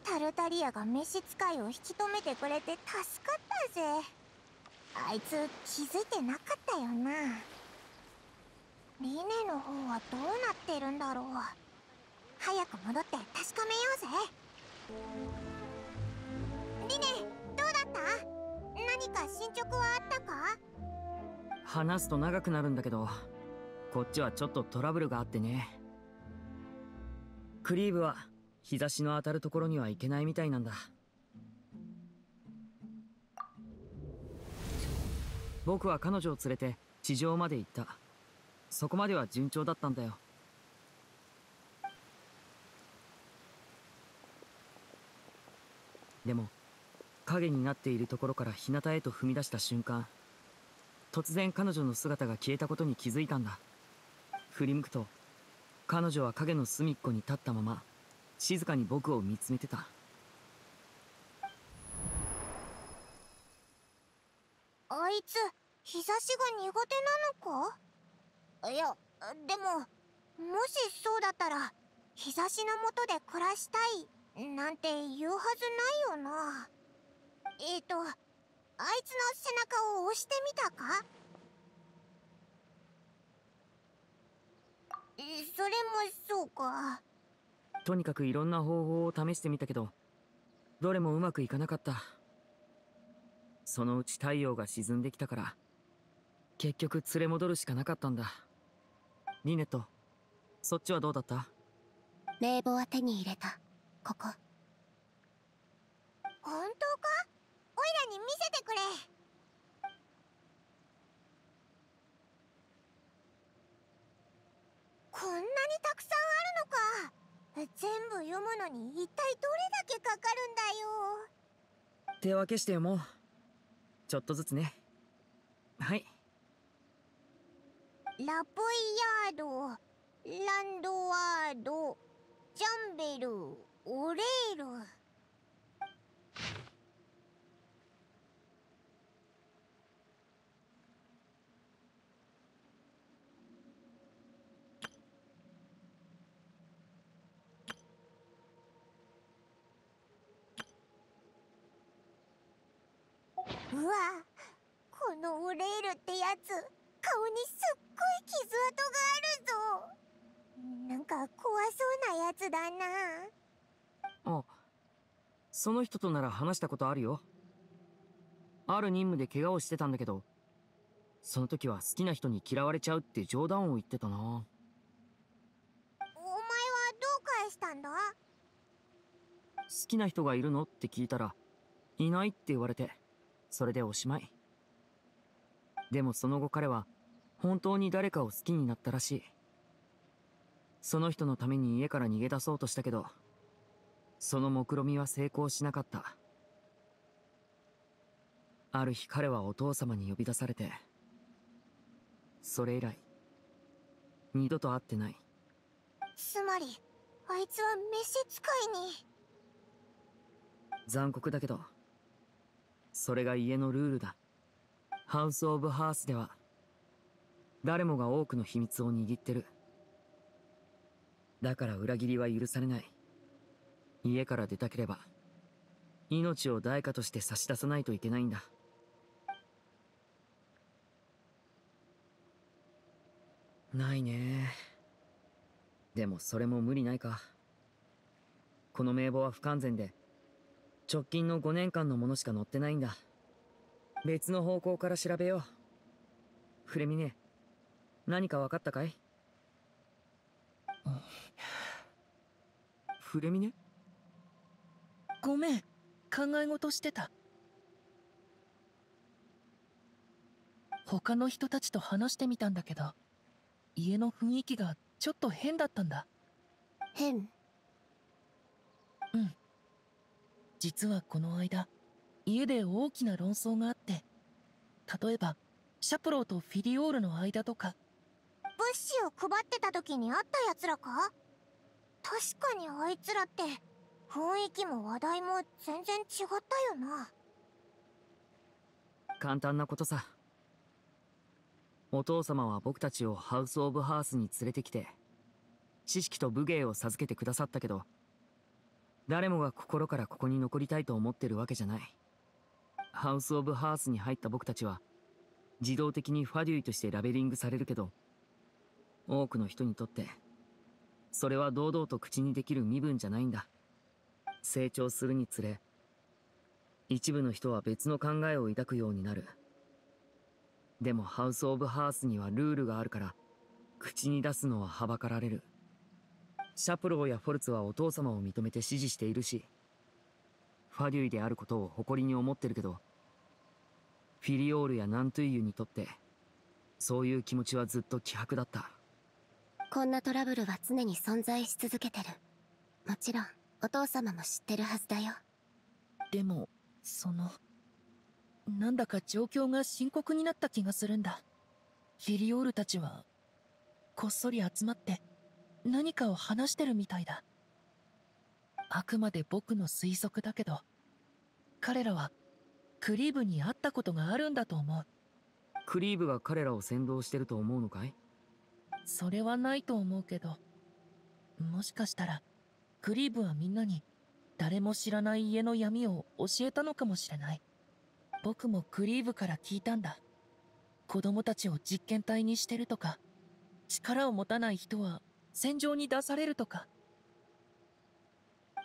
タルタリアが召使いを引き止めてくれて助かったぜ。あいつ気づいてなかったよな。リネの方はどうなってるんだろう。早く戻って確かめようぜ。リネ、どうだった？何か進捗はあったか？話すと長くなるんだけど、こっちはちょっとトラブルがあってね。クリーブは日差しの当たるところには行けないみたいなんだ。僕は彼女を連れて地上まで行った。そこまでは順調だったんだよ。でも影になっているところから日向へと踏み出した瞬間、突然彼女の姿が消えたことに気づいたんだ。振り向くと彼女は影の隅っこに立ったまま静かに僕を見つめてた。あいつ日差しが苦手なのか？いやでも、もしそうだったら日差しの下で暮らしたいなんて言うはずないよな。えっと、あいつの背中を押してみたか？それもそうか。とにかくいろんな方法を試してみたけど、どれもうまくいかなかった。そのうち太陽が沈んできたから、結局連れ戻るしかなかったんだ。リネット、そっちはどうだった？名簿は手に入れた、ここ。本当か？オイラに見せてくれ。こんなにたくさんあるのか。全部読むのに一体どれだけかかるんだよ。手分けして読もう。ちょっとずつね。はい。ラブイヤード、ランドワード、ジャンベル、オレール。うわ、このオレールってやつ、顔にすっごい傷跡があるぞ。なんか怖そうなやつだな。あ、その人となら話したことあるよ。ある任務で怪我をしてたんだけど、その時は好きな人に嫌われちゃうって冗談を言ってたな。お前はどう返したんだ？好きな人がいるのって聞いたら、いないって言われて。それでおしまい。でもその後彼は本当に誰かを好きになったらしい。その人のために家から逃げ出そうとしたけど、その目論見は成功しなかった。ある日彼はお父様に呼び出されて、それ以来二度と会ってない。つまりあいつは召使いに。残酷だけどそれが家のルールだ。ハウス・オブ・ハースでは誰もが多くの秘密を握ってる。だから裏切りは許されない。家から出たければ命を代価として差し出さないといけないんだ。ないね。でもそれも無理ないか。この名簿は不完全で直近のごねんかんのものしか載ってないんだ。別の方向から調べよう。フレミネ、何か分かったかい？フレミネ？ごめん、考え事してた。他の人たちと話してみたんだけど、家の雰囲気がちょっと変だったんだ。変？うん、実はこの間家で大きな論争があって、例えばシャプローとフィリオールの間とか。物資を配ってた時に会ったやつらか？確かにあいつらって雰囲気も話題も全然違ったよな。簡単なことさ。お父様は僕たちをハウス・オブ・ハースに連れてきて知識と武芸を授けてくださったけど、誰もが心からここに残りたいと思ってるわけじゃない。ハウス・オブ・ハースに入った僕たちは自動的にファデュイとしてラベリングされるけど、多くの人にとってそれは堂々と口にできる身分じゃないんだ。成長するにつれ一部の人は別の考えを抱くようになる。でもハウス・オブ・ハースにはルールがあるから、口に出すのははばかられる。シャプローやフォルツはお父様を認めて支持しているし、ファデュイであることを誇りに思ってるけど、フィリオールやナントゥイユにとってそういう気持ちはずっと希薄だった。こんなトラブルは常に存在し続けてる。もちろんお父様も知ってるはずだよ。でもそのなんだか状況が深刻になった気がするんだ。リリオールたちはこっそり集まって何かを話してるみたいだ。あくまで僕の推測だけど、彼らはクリーブに会ったことがあるんだと思う。クリーブが彼らを扇動してると思うのかい？それはないと思うけど、もしかしたらクリーブはみんなに誰も知らない家の闇を教えたのかもしれない。僕もクリーブから聞いたんだ。子供たちを実験体にしてるとか、力を持たない人は戦場に出されるとか。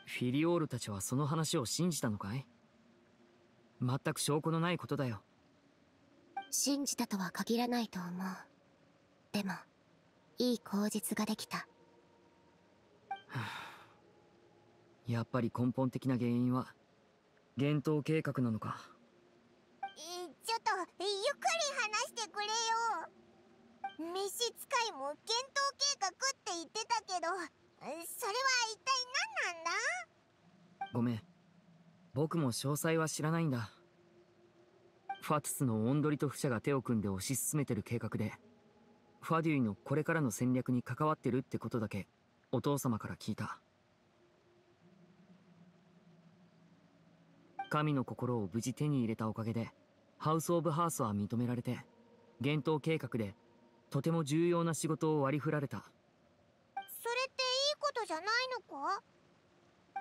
フィリオールたちはその話を信じたのかい？全く証拠のないことだよ。信じたとは限らないと思う。でもいい口実ができた。やっぱり根本的な原因は幻灯計画なのか。ちょっとゆっくり話してくれよ。召使いも幻灯計画って言ってたけど、それは一体何なんだ？ごめん、僕も詳細は知らないんだ。ファトゥスのオンドリとフシャが手を組んで推し進めてる計画で、ファデュイのこれからの戦略に関わってるってことだけお父様から聞いた。神の心を無事手に入れたおかげでハウス・オブ・ハースは認められて、幻灯計画でとても重要な仕事を割り振られた。それっていいことじゃないのか？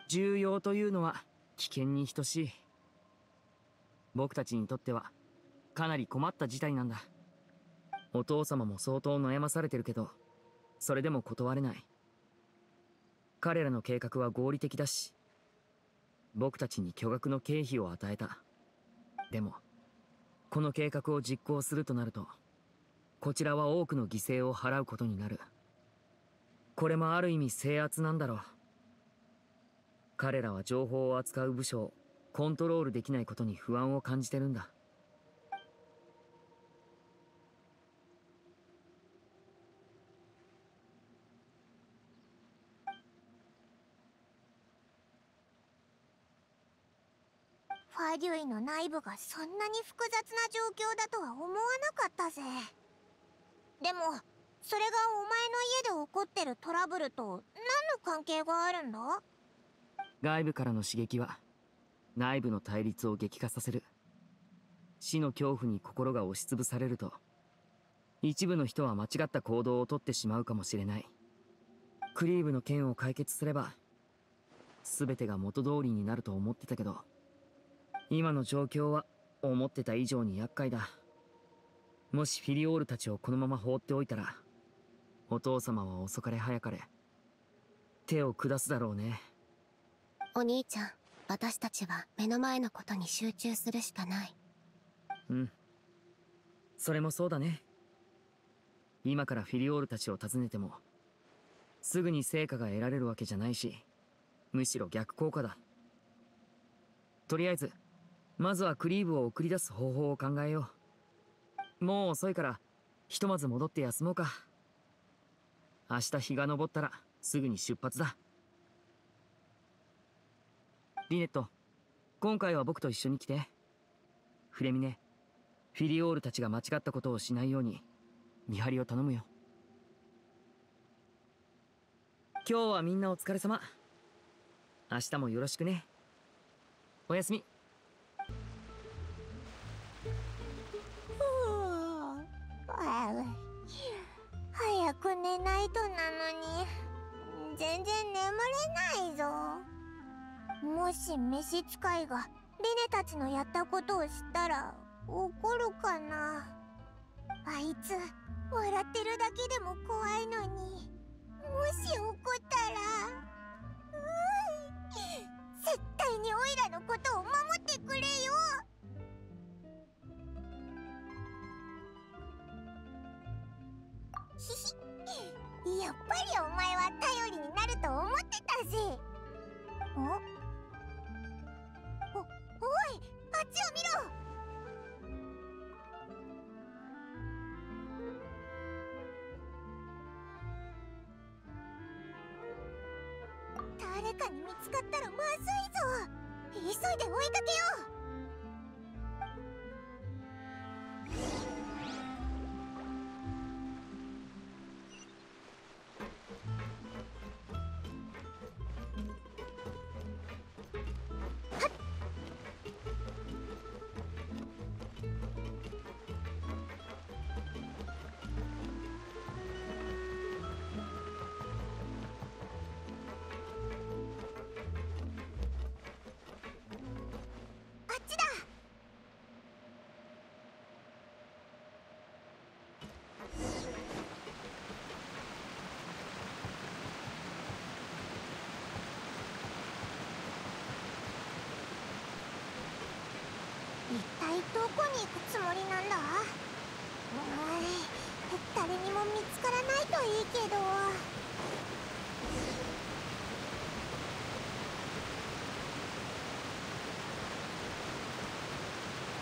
重要というのは危険に等しい。僕たちにとってはかなり困った事態なんだ。お父様も相当悩まされてるけど、それでも断れない。彼らの計画は合理的だし、僕たちに巨額の経費を与えた。でもこの計画を実行するとなると、こちらは多くの犠牲を払うことになる。これもある意味制圧なんだろう。彼らは情報を扱う部署をコントロールできないことに不安を感じてるんだ。ファデュイの内部がそんなに複雑な状況だとは思わなかったぜ。でもそれがお前の家で起こってるトラブルと何の関係があるんだ？外部からの刺激は内部の対立を激化させる。死の恐怖に心が押しつぶされると、一部の人は間違った行動をとってしまうかもしれない。クリーブの件を解決すれば全てが元通りになると思ってたけど、今の状況は思ってた以上に厄介だ。もしフィリオールたちをこのまま放っておいたら、お父様は遅かれ早かれ手を下すだろうね。お兄ちゃん、私たちは目の前のことに集中するしかない。うん、それもそうだね。今からフィリオールたちを訪ねてもすぐに成果が得られるわけじゃないし、むしろ逆効果だ。とりあえずまずはクリーブを送り出す方法を考えよう。もう遅いからひとまず戻って休もうか。明日日が昇ったらすぐに出発だ。リネット、今回は僕と一緒に来て。フレミネ、フィリオールたちが間違ったことをしないように見張りを頼むよ。今日はみんなお疲れ様。明日もよろしくね。おやすみ。早く寝ないとなのに全然眠れないぞ。もし召使いがリネたちのやったことを知ったら怒るかな。あいつ笑ってるだけでも怖いのに、もし怒ったらう絶対にオイラのことを守ってくれよ。やっぱりお前は頼りになると思ってたぜ。おお、おい、あっちを見ろ。誰かに見つかったらまずいぞ。急いで追いかけよう。どこに行くつもりなんだ？誰にも見つからないといいけど。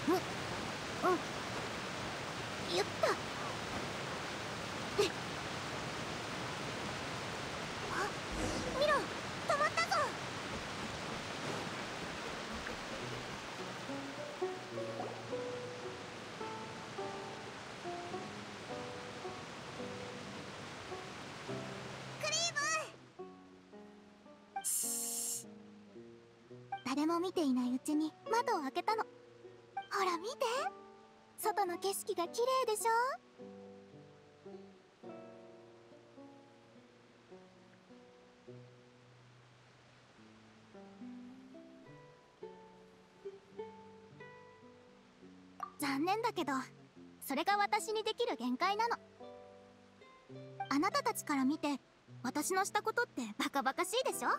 うん、うん、言った。あ、見ろ、止まったぞ。誰も見ていないうちに窓を開けたの。ほら見て、外の景色が綺麗でしょ。残念だけど、それが私にできる限界なの。あなたたちから見て私のしたことってバカバカしいでしょ。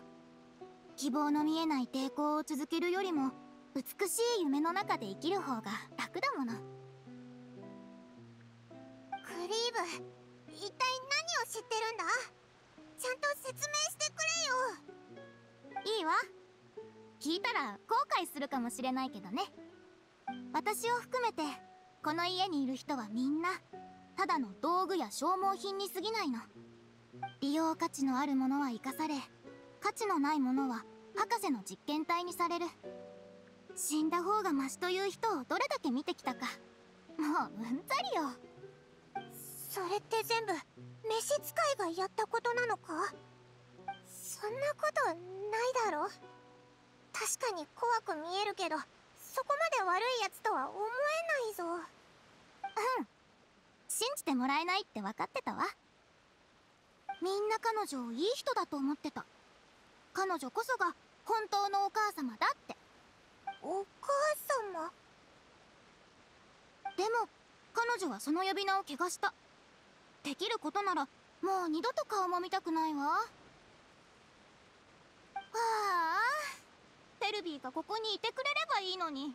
希望の見えない抵抗を続けるよりも美しい夢の中で生きる方が楽だもの。クリーブ、一体何を知ってるんだ？ちゃんと説明してくれよ。いいわ、聞いたら後悔するかもしれないけどね。私を含めてこの家にいる人はみんなただの道具や消耗品に過ぎないの。利用価値のあるものは生かされ、価値のないものは博士の実験体にされる。死んだ方がマシという人をどれだけ見てきたか、もううんざりよ。それって全部召使いがやったことなのか？そんなことないだろ。確かに怖く見えるけど、そこまで悪いやつとは思えないぞ。うん、信じてもらえないって分かってたわ。みんな彼女をいい人だと思ってた。彼女こそが本当のお母様だって。お母様？でも彼女はその呼び名を汚した。できることならもう二度と顔も見たくないわ。わあ、ペルビーがここにいてくれればいいのに。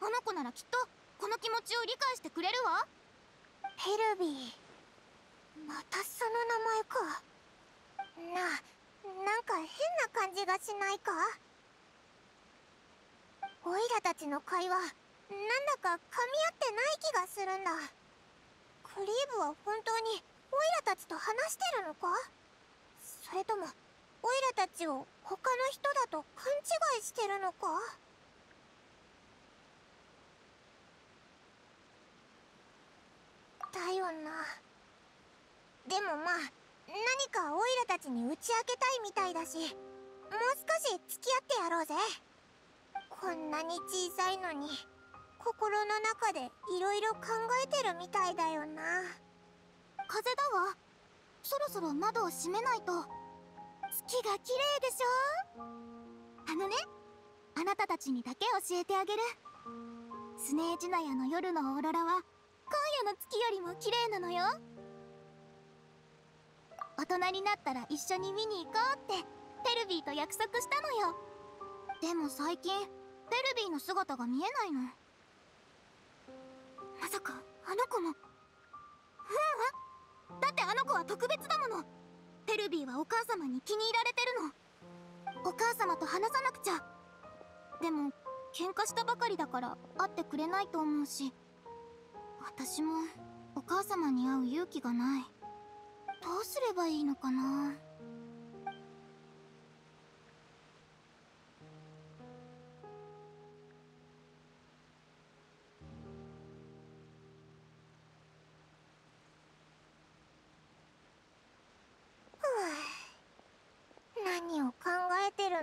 あの子ならきっとこの気持ちを理解してくれるわ。ペルビー、またその名前か。なあ、なんか変な感じがしないか？オイラたちの会話、なんだか噛み合ってない気がするんだ。クリーブは本当にオイラたちと話してるのか？それともオイラたちを他の人だと勘違いしてるのか？だよな。でもまあ、何かオイラたちに打ち明けたいみたいだし、もう少し付き合ってやろうぜ。こんなに小さいのに心の中でいろいろ考えてるみたいだよな。風だわ、そろそろ窓を閉めないと。月が綺麗でしょ。あのね、あなたたちにだけ教えてあげる。スネージュナヤの夜のオーロラは今夜の月よりも綺麗なのよ。大人になったら一緒に見に行こうってペルビーと約束したのよ。でも最近ペルビーの姿が見えないの。まさかあの子も？ううん、だってあの子は特別だもの。ペルビーはお母様に気に入られてるの。お母様と話さなくちゃ。でも喧嘩したばかりだから会ってくれないと思うし、私もお母様に会う勇気がない。どうすればいいのかな。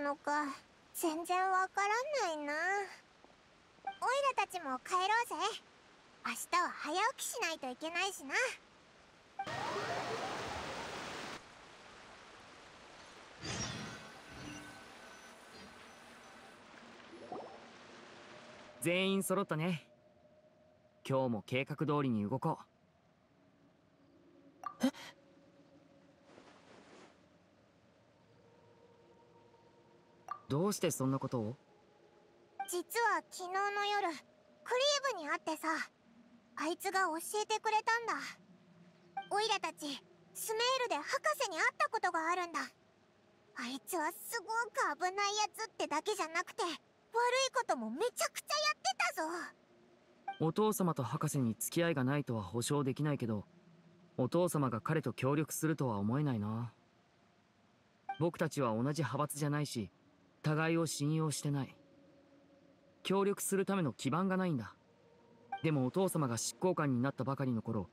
のか全然わからないな。オイラたちも帰ろうぜ。明日は早起きしないといけないしな。全員揃ったね。今日も計画通りに動こう。えっ？どうしてそんなことを？実は昨日の夜クリーブに会ってさ、あいつが教えてくれたんだ。オイラたちスメールで博士に会ったことがあるんだ。あいつはすごく危ないやつってだけじゃなくて悪いこともめちゃくちゃやってたぞ。お父様と博士に付き合いがないとは保証できないけど、お父様が彼と協力するとは思えないな。僕たちは同じ派閥じゃないし、互いを信用してない。協力するための基盤がないんだ。でもお父様が執行官になったばかりの頃、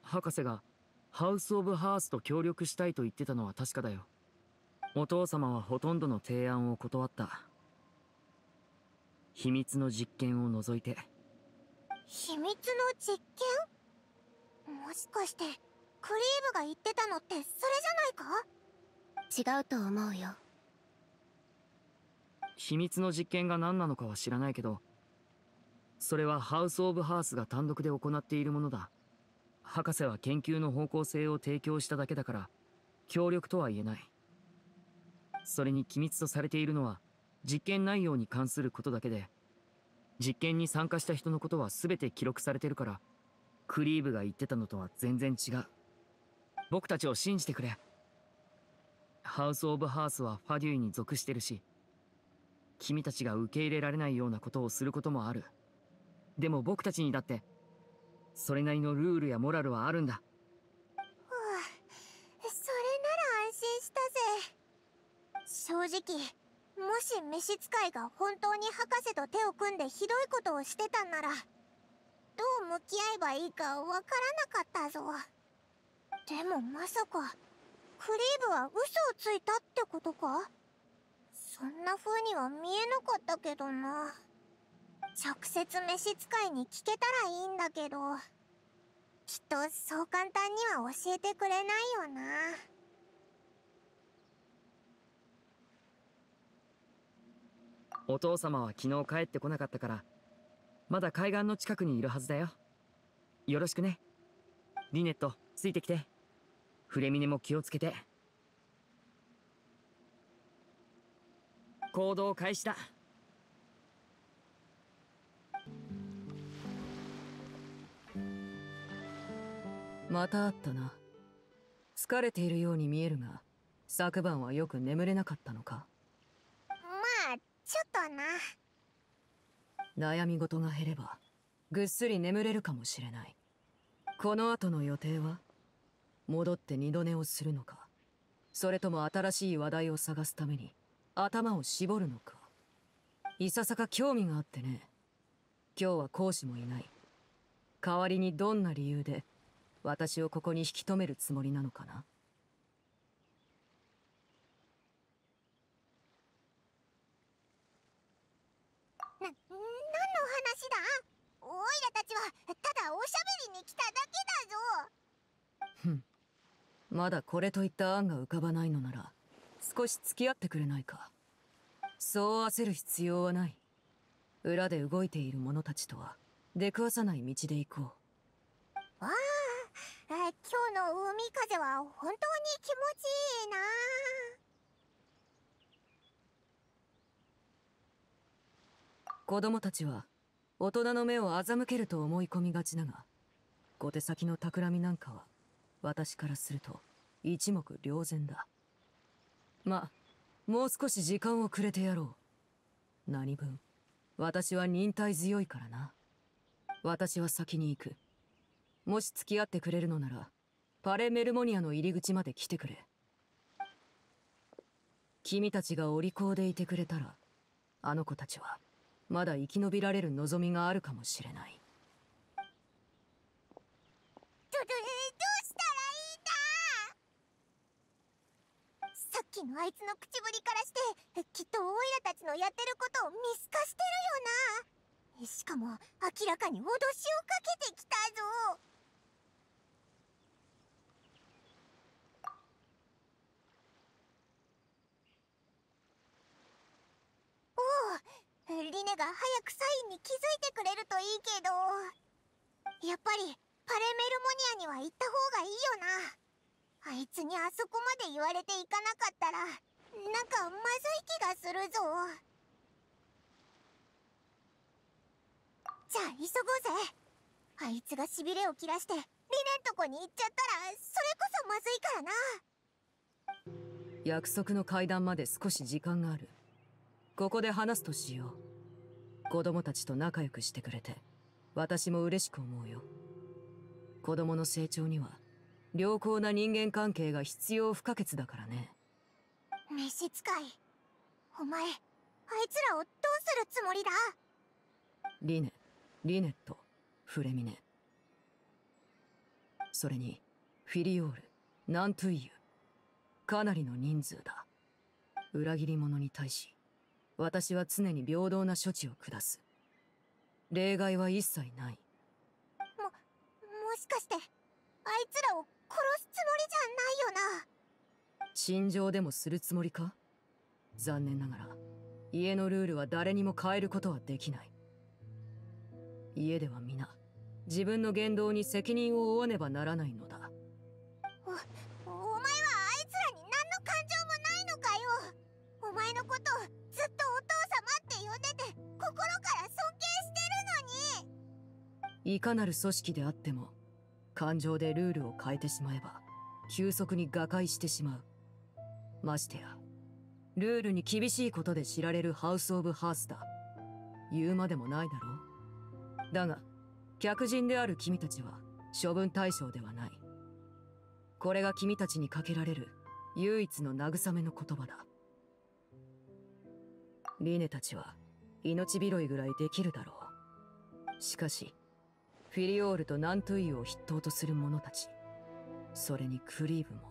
博士がハウス・オブ・ハースと協力したいと言ってたのは確かだよ。お父様はほとんどの提案を断った。秘密の実験を除いて。秘密の実験？もしかしてクリーブが言ってたのってそれじゃないか？違うと思うよ。秘密の実験が何なのかは知らないけど、それはハウス・オブ・ハースが単独で行っているものだ。博士は研究の方向性を提供しただけだから協力とは言えない。それに機密とされているのは実験内容に関することだけで、実験に参加した人のことは全て記録されてるから、クリーブが言ってたのとは全然違う。僕たちを信じてくれ。ハウス・オブ・ハースはファデュイに属してるし、君たちが受け入れられないようなことをすることもある。でも僕たちにだってそれなりのルールやモラルはあるんだ。はあ、それなら安心したぜ。正直、もし召使いが本当に博士と手を組んでひどいことをしてたんなら、どう向き合えばいいかわからなかったぞ。でもまさかクリーブは嘘をついたってことか？そんな風には見えなかったけどな。直接召使いに聞けたらいいんだけど、きっとそう簡単には教えてくれないよな。お父様は昨日帰ってこなかったから、まだ海岸の近くにいるはずだよ。よろしくね。リネット、ついてきて。フレミネも気をつけて。行動開始だ。また会ったな。疲れているように見えるが、昨晩はよく眠れなかったのか？まあちょっとな。悩み事が減ればぐっすり眠れるかもしれない。この後の予定は？戻って二度寝をするのか、それとも新しい話題を探すために頭を絞るのか。いささか興味があってね。今日は講師もいない。代わりにどんな理由で私をここに引き止めるつもりなのかな？な、何の話だ？オイラたちはただおしゃべりに来ただけだぞ。ふん、まだこれといった案が浮かばないのなら、少し付き合ってくれないか。そう焦る必要はない。裏で動いている者たちとは出くわさない道で行こう。わあ、今日の海風は本当に気持ちいいな。子供たちは大人の目を欺けると思い込みがちだが、小手先の企みなんかは私からすると一目瞭然だ。ま、もう少し時間をくれてやろう。何分、私は忍耐強いからな。私は先に行く。もし付き合ってくれるのなら、パレ・メルモニアの入り口まで来てくれ。君たちがお利口でいてくれたら、あの子たちはまだ生き延びられる望みがあるかもしれない。ど、ど、どうしたらいいんだ。さっきのあいつの口ぶりからしてきっとオイラたちのやってることを見透かしてるよな。しかも明らかに脅しをかけてきたぞ。おう、リネが早くサインに気づいてくれるといいけど、やっぱりパレメルモニアには行った方がいいよな。あいつにあそこまで言われていかなかったら、なんかまずい気がするぞ。じゃあ急ごうぜ。あいつがしびれを切らしてリネんとこに行っちゃったら、それこそまずいからな。約束の会談まで少し時間がある。ここで話すとしよう。子供たちと仲良くしてくれて私も嬉しく思うよ。子供の成長には良好な人間関係が必要不可欠だからね。召使い、お前あいつらをどうするつもりだ。リネ、リネット、フレミネ、それにフィリオール、ナントゥイユ、かなりの人数だ。裏切り者に対し私は常に平等な処置を下す。例外は一切ない。も、もしかしてあいつらを殺すつもりじゃないよな。心情でもするつもりか？残念ながら家のルールは誰にも変えることはできない。家では皆自分の言動に責任を負わねばならないのだ。お、お前はあいつらに何の感情もないのかよ。お前のことをずっとお父様って呼んでて心から尊敬してるのに。いかなる組織であっても感情でルールを変えてしまえば急速に瓦解してしまう。ましてやルールに厳しいことで知られるハウス・オブ・ハースだ。言うまでもないだろう。だが客人である君たちは処分対象ではない。これが君たちにかけられる唯一の慰めの言葉だ。リネたちは命拾いぐらいできるだろう。しかしフィリオールとナントゥイユを筆頭とする者たち、それにクリーブも、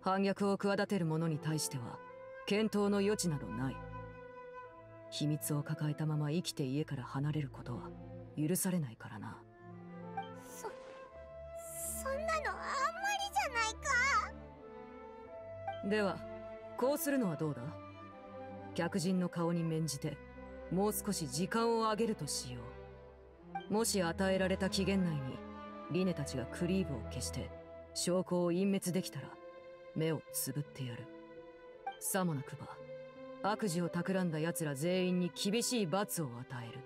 反逆を企てる者に対しては検討の余地などない。秘密を抱えたまま生きて家から離れることは許されないからな。そそんなのあんまりじゃないか。ではこうするのはどうだ。客人の顔に免じてもう少し時間をあげるとしよう。もし与えられた期限内にリネたちがクリーブを消して証拠を隠滅できたら目をつぶってやる。さもなくば悪事を企んだ奴ら全員に厳しい罰を与える。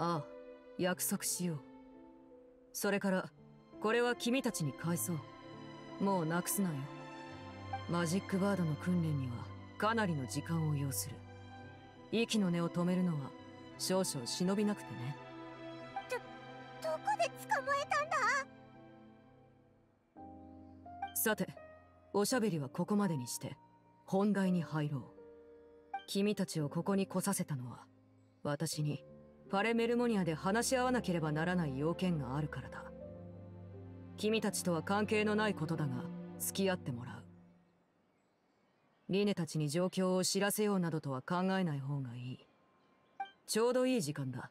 ああ、約束しよう。それからこれは君たちに返そう。もうなくすなよ。マジックバードの訓練にはかなりの時間を要する。息の根を止めるのは少々忍びなくてね。ど、どこで捕まえたんだ？さて、おしゃべりはここまでにして本題に入ろう。君たちをここに来させたのは私にパレメルモニアで話し合わなければならない要件があるからだ。君たちとは関係のないことだが付き合ってもらう。リネたちに状況を知らせようなどとは考えない方がいい。ちょうどいい時間だ。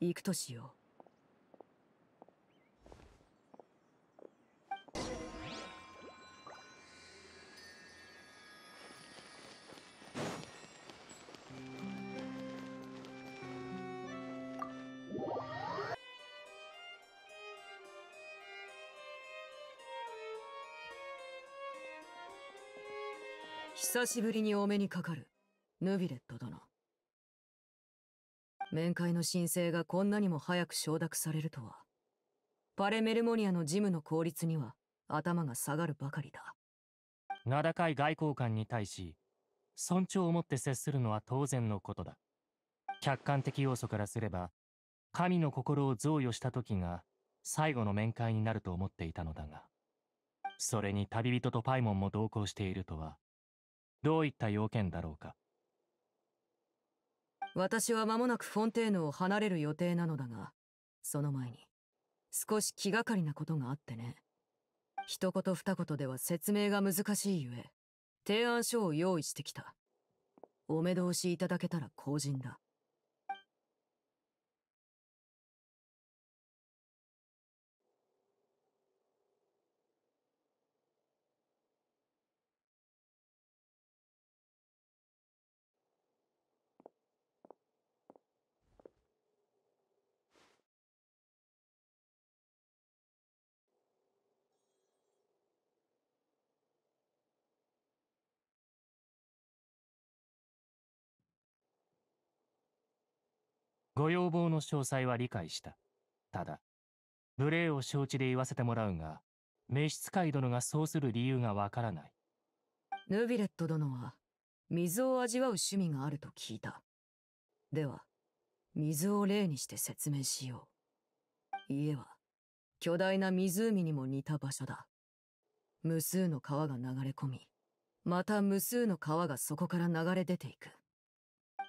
行くとしよう。久しぶりにお目にかかる、ヌヴィレット殿。面会の申請がこんなにも早く承諾されるとは。パレメルモニアの事務の効率には頭が下がるばかりだ。名高い外交官に対し尊重を持って接するのは当然のことだ。客観的要素からすれば神の心を贈与した時が最後の面会になると思っていたのだが、それに旅人とパイモンも同行しているとはどういった要件だろうか。私は間もなくフォンテーヌを離れる予定なのだが、その前に少し気がかりなことがあってね。一言二言では説明が難しいゆえ、提案書を用意してきた。お目通しいただけたら幸甚だ。ご要望の詳細は理解した。ただ、無礼を承知で言わせてもらうが、召使い殿がそうする理由がわからない。ヌビレット殿は、水を味わう趣味があると聞いた。では、水を例にして説明しよう。家は、巨大な湖にも似た場所だ。無数の川が流れ込み、また無数の川がそこから流れ出ていく。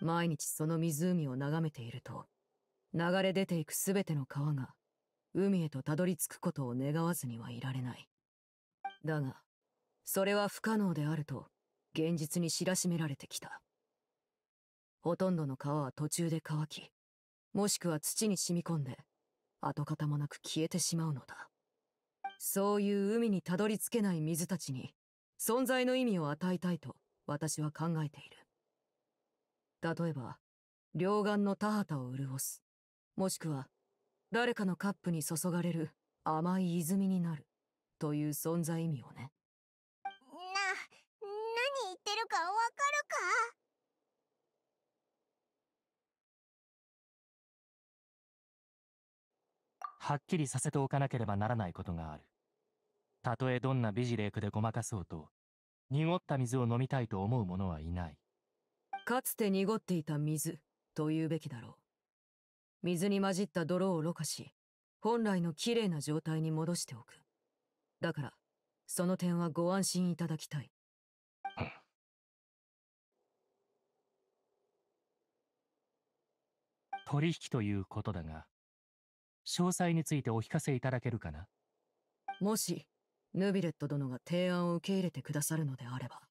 毎日その湖を眺めていると、流れ出ていくすべての川が海へとたどり着くことを願わずにはいられない。だがそれは不可能であると現実に知らしめられてきた。ほとんどの川は途中で乾き、もしくは土に染み込んで跡形もなく消えてしまうのだ。そういう海にたどり着けない水たちに存在の意味を与えたいと私は考えている。例えば、両岸の田畑を潤す。もしくは、誰かのカップに注がれる甘い泉になる。という存在意味をね。な、何言ってるかわかるか？はっきりさせておかなければならないことがある。たとえどんな美辞麗句でごまかそうと、濁った水を飲みたいと思う者はいない。かつて濁っていた水というべきだろう。水に混じった泥をろ過し、本来のきれいな状態に戻しておく。だからその点はご安心いただきたい。取引ということだが、詳細についてお聞かせいただけるかな。もしヌビレット殿が提案を受け入れてくださるのであれば、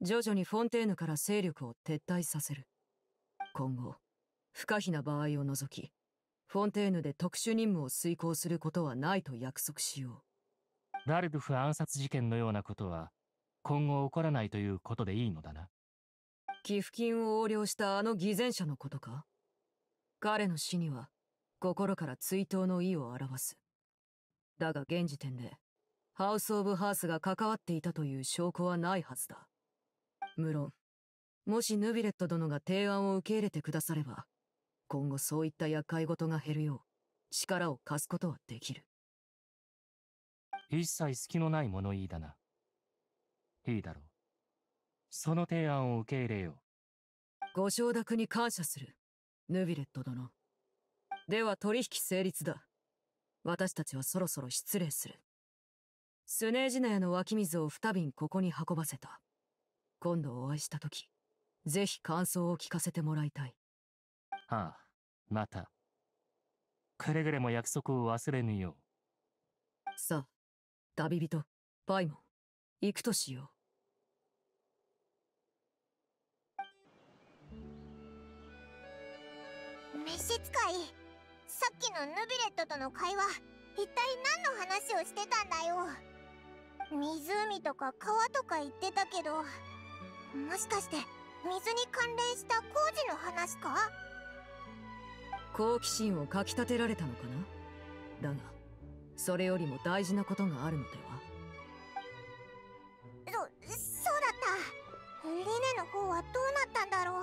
徐々にフォンテーヌから勢力を撤退させる。今後、不可避な場合を除き、フォンテーヌで特殊任務を遂行することはないと約束しよう。ラルドフ暗殺事件のようなことは、今後起こらないということでいいのだな。寄付金を横領したあの偽善者のことか？彼の死には、心から追悼の意を表す。だが現時点で、ハウス・オブ・ハースが関わっていたという証拠はないはずだ。無論、もしヌビレット殿が提案を受け入れてくだされば、今後そういった厄介事が減るよう、力を貸すことはできる。一切隙のない物言いだな。いいだろう。その提案を受け入れよう。ご承諾に感謝する、ヌビレット殿。では取引成立だ。私たちはそろそろ失礼する。スネージナヤの湧き水を二瓶ここに運ばせた。今度お会いしたとき、ぜひ感想を聞かせてもらいたい。ああ、また。くれぐれも約束を忘れぬよう。さあ、旅人、パイモン、行くとしよう。召使い、さっきのヌビレットとの会話、一体何の話をしてたんだよ。湖とか川とか言ってたけど、もしかして水に関連した工事の話か？好奇心をかきたてられたのかな。だがそれよりも大事なことがあるのでは。そ、そうだった。リネの方はどうなったんだろう。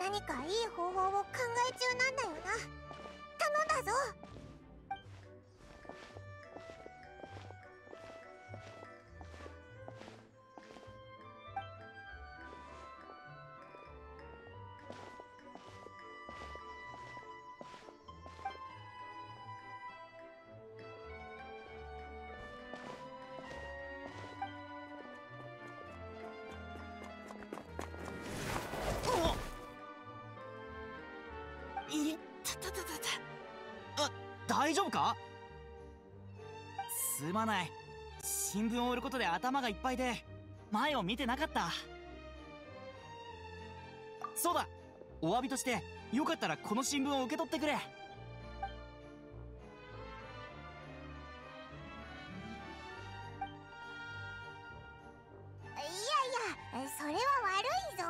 何かいい方法を考え中なんだよな。頼んだぞ。大丈夫か？すまない。新聞を売ることで頭がいっぱいで前を見てなかった。そうだ、お詫びとしてよかったらこの新聞を受け取ってくれ。それは悪いぞ。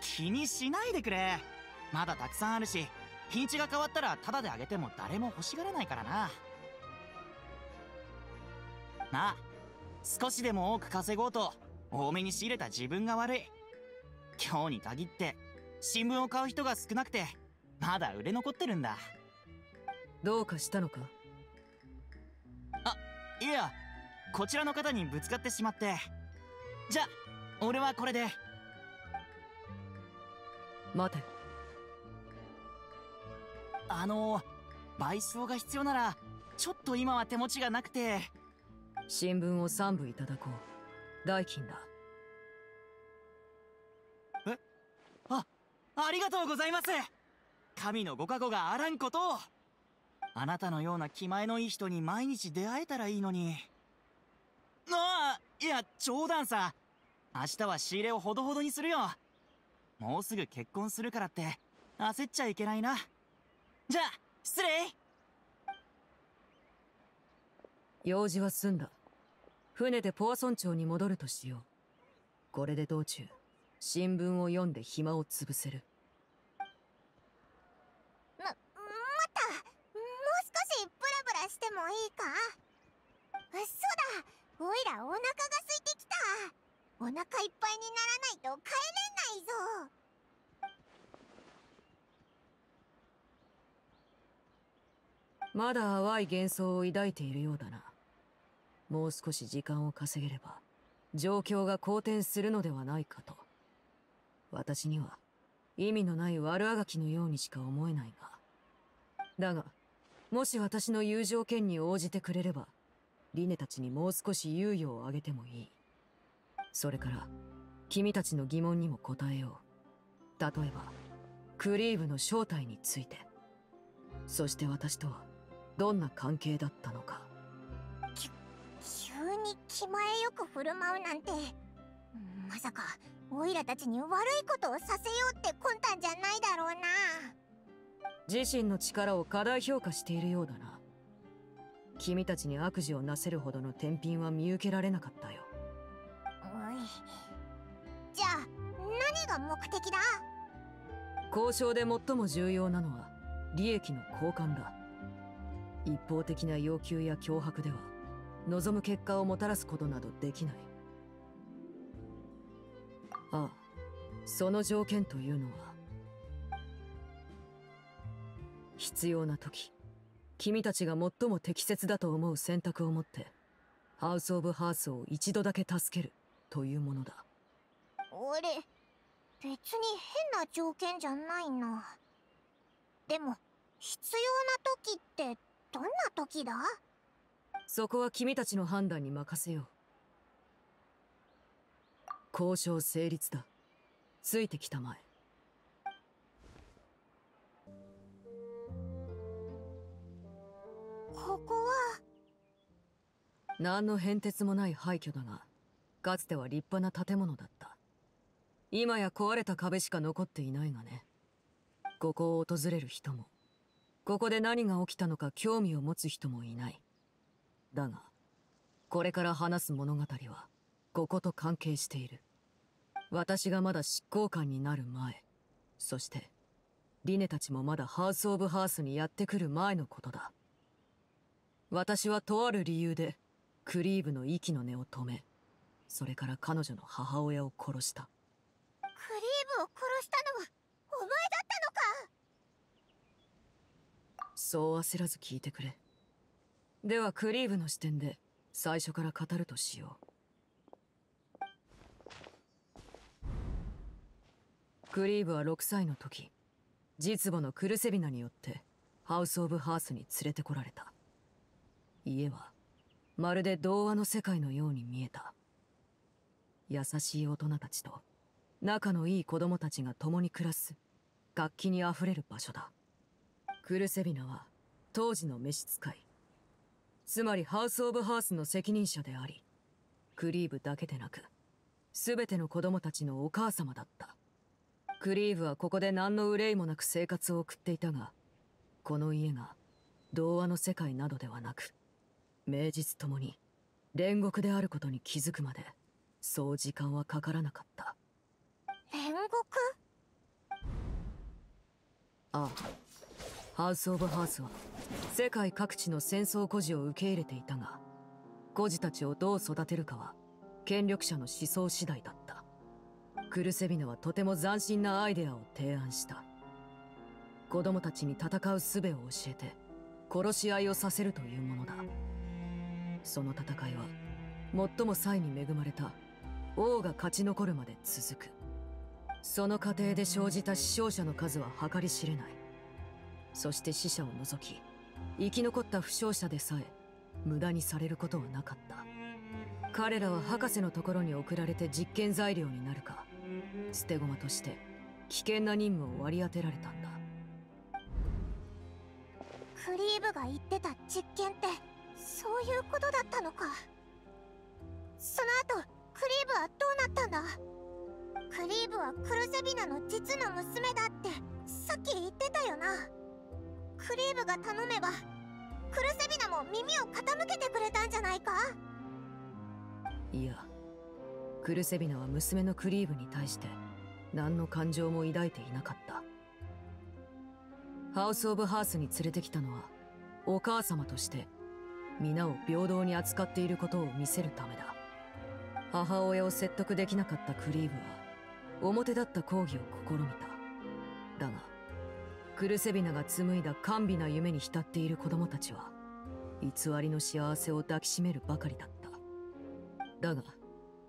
気にしないでくれ。まだたくさんあるし、日にちが変わったらタダであげても誰も欲しがらないからな。なあ、少しでも多く稼ごうと多めに仕入れた自分が悪い。今日に限って新聞を買う人が少なくてまだ売れ残ってるんだ。どうかしたのか？あ、いや、こちらの方にぶつかってしまって。じゃあ俺はこれで。待て。あの賠償が必要ならちょっと今は手持ちがなくて。新聞を三部いただこう。代金だ。え、あ、ありがとうございます。神のご加護があらんことを。あなたのような気前のいい人に毎日出会えたらいいのに。ああ、いや冗談さ。明日は仕入れをほどほどにするよ。もうすぐ結婚するからって焦っちゃいけないな。じゃあ失礼。用事は済んだ。船でポアソン町に戻るとしよう。これで道中新聞を読んで暇を潰せる。ま、待った。もう少しブラブラしてもいいか？そうだ、おいらお腹が空いてきた。お腹いっぱいにならないと帰れないぞ。まだ淡い幻想を抱いているようだな。もう少し時間を稼げれば状況が好転するのではないかと。私には意味のない悪あがきのようにしか思えないが、だがもし私の友情権に応じてくれればリネたちにもう少し猶予をあげてもいい。それから君たちの疑問にも答えよう。例えばクリーブの正体について、そして私とはどんな関係だったのか。き急に気前よく振る舞うなんて、まさかオイラたちに悪いことをさせようって魂胆じゃないだろうな。自身の力を過大評価しているようだな。君たちに悪事をなせるほどの天秤は見受けられなかったよ。じゃあ何が目的だ？交渉で最も重要なのは利益の交換だ。一方的な要求や脅迫では望む結果をもたらすことなどできない。ああ、その条件というのは、必要な時君たちが最も適切だと思う選択を持ってハウス・オブ・ハースを一度だけ助けるというものだ。俺、別に変な条件じゃないな。でも必要な時ってどんな時だ？そこは君たちの判断に任せよう。交渉成立だ。ついてきたまえ。ここは何の変哲もない廃墟だが、かつては立派な建物だった。今や壊れた壁しか残っていないがね。ここを訪れる人も、ここで何が起きたのか興味を持つ人もいない。だがこれから話す物語はここと関係している。私がまだ執行官になる前、そしてリネたちもまだハウス・オブ・ハースにやってくる前のことだ。私はとある理由でクリーブの息の根を止め、それから彼女の母親を殺した。クリーブを殺したのはお前だったのか？そう焦らず聞いてくれ。ではクリーブの視点で最初から語るとしよう。クリーブはろくさいの時、実母のクルセビナによってハウス・オブ・ハースに連れてこられた。家はまるで童話の世界のように見えた。優しい大人たちと仲のいい子供たちが共に暮らす活気にあふれる場所だ。クルセビナは当時の召使い、つまりハウス・オブ・ハースの責任者であり、クリーブだけでなく全ての子供たちのお母様だった。クリーブはここで何の憂いもなく生活を送っていたが、この家が童話の世界などではなく、名実ともに煉獄であることに気づくまでそう時間はかからなかった。煉獄？ああ、ハウス・オブ・ハースは世界各地の戦争孤児を受け入れていたが、孤児たちをどう育てるかは権力者の思想次第だった。クルセビナはとても斬新なアイデアを提案した。子供たちに戦う術を教えて殺し合いをさせるというものだ。その戦いは最も才に恵まれた王が勝ち残るまで続く。その過程で生じた死傷者の数は計り知れない。そして死者を除き生き残った負傷者でさえ無駄にされることはなかった。彼らは博士のところに送られて実験材料になるか、捨て駒として危険な任務を割り当てられたんだ。クリーブが言ってた実験ってそういうことだったのか。その後クリーブはどうなったんだ？クリーブはクルセビナの実の娘だってさっき言ってたよな。クリーブが頼めばクルセビナも耳を傾けてくれたんじゃないか？いや、クルセビナは娘のクリーブに対して何の感情も抱いていなかった。ハウス・オブ・ハースに連れてきたのはお母様として皆を平等に扱っていることを見せるためだ。母親を説得できなかったクリーブは表立った抗議を試みた。だがクルセビナが紡いだ甘美な夢に浸っている子供たちは偽りの幸せを抱きしめるばかりだった。だが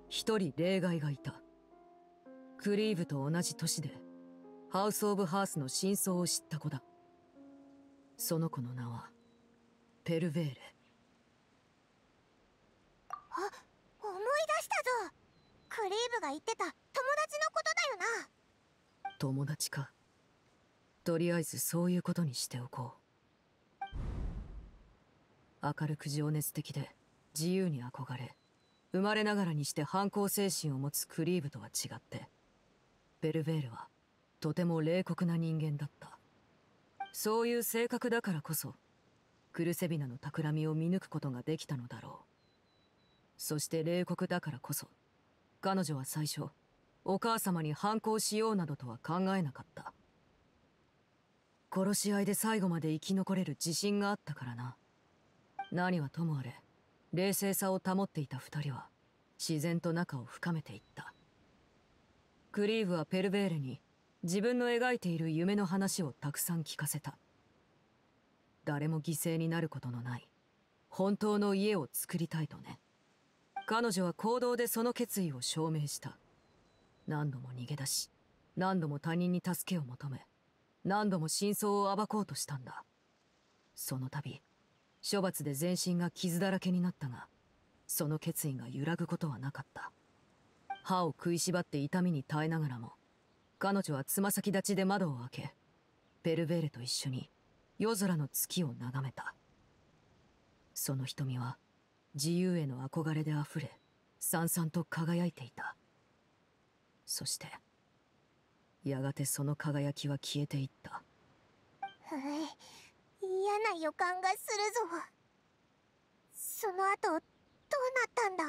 一人例外がいた。クリーブと同じ年でハウス・オブ・ハースの真相を知った子だ。その子の名はペルヴェーレ。あ、思い出したぞ。クリーブが言ってた友達のことだよな。友達か。とりあえずそういうことにしておこう。明るく情熱的で自由に憧れ、生まれながらにして反抗精神を持つクリーブとは違って、ペルヴェーレはとても冷酷な人間だった。そういう性格だからこそクルセビナの企みを見抜くことができたのだろう。そして冷酷だからこそ彼女は最初お母様に反抗しようなどとは考えなかった。殺し合いで最後まで生き残れる自信があったからな。何はともあれ冷静さを保っていた二人は自然と仲を深めていった。クリーブはペルヴェーレに自分の描いている夢の話をたくさん聞かせた。誰も犠牲になることのない本当の家を作りたいとね。彼女は行動でその決意を証明した。何度も逃げ出し、何度も他人に助けを求め、何度も真相を暴こうとしたんだ。その度処罰で全身が傷だらけになったが、その決意が揺らぐことはなかった。歯を食いしばって痛みに耐えながらも、彼女はつま先立ちで窓を開け、ペルヴェーレと一緒に夜空の月を眺めた。その瞳は自由への憧れであふれ、燦々と輝いていた。そしてやがてその輝きは消えていった。はい、嫌な予感がするぞ。その後どうなったんだ？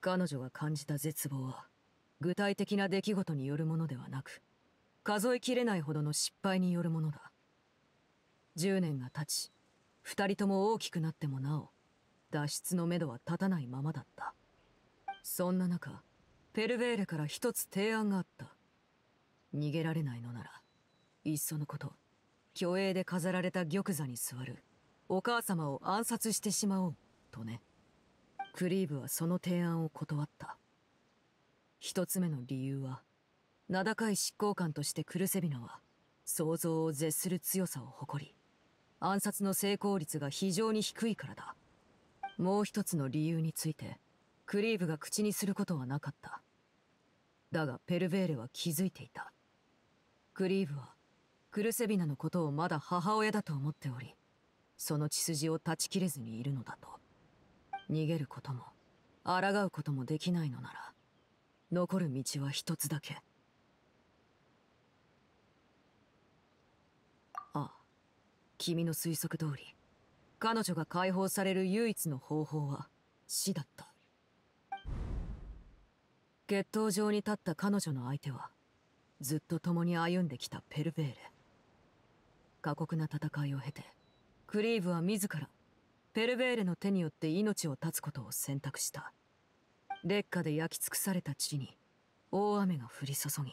彼女が感じた絶望は具体的な出来事によるものではなく、数えきれないほどの失敗によるものだ。じゅうねんが経ち、二人とも大きくなってもなお脱出のめどは立たないままだった。そんな中、ペルヴェーレから一つ提案があった。逃げられないのならいっそのこと虚栄で飾られた玉座に座るお母様を暗殺してしまおうとね。クリーブはその提案を断った。一つ目の理由は、名高い執行官としてクルセビナは想像を絶する強さを誇り、暗殺の成功率が非常に低いからだ。もう一つの理由についてクリーブが口にすることはなかった。だがペルヴェーレは気づいていた。クリーブはクルセビナのことをまだ母親だと思っており、その血筋を断ち切れずにいるのだと。逃げることも抗うこともできないのなら、残る道は一つだけ。ああ、君の推測通り、彼女が解放される唯一の方法は死だった。決闘場に立った彼女の相手は、ずっと共に歩んできたペルベーレ。過酷な戦いを経て、クリーヴは自らペルベーレの手によって命を絶つことを選択した。烈火で焼き尽くされた地に大雨が降り注ぎ、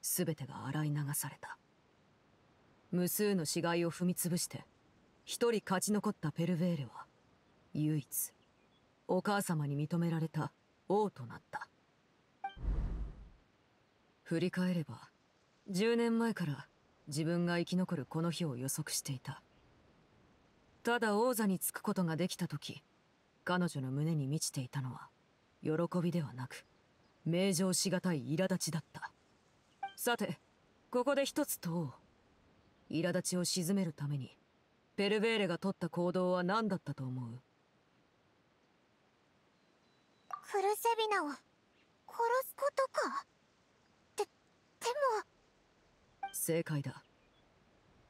全てが洗い流された。無数の死骸を踏み潰して一人勝ち残ったペルベーレは、唯一お母様に認められた王となった。振り返れば、じゅうねんまえから自分が生き残るこの日を予測していた。ただ王座につくことができた時、彼女の胸に満ちていたのは喜びではなく、名状しがたい苛立ちだった。さて、ここで一つ問おう。苛立ちを鎮めるためにペルベーレが取った行動は何だったと思う？クルセビナを殺すことか？で、でも…正解だ。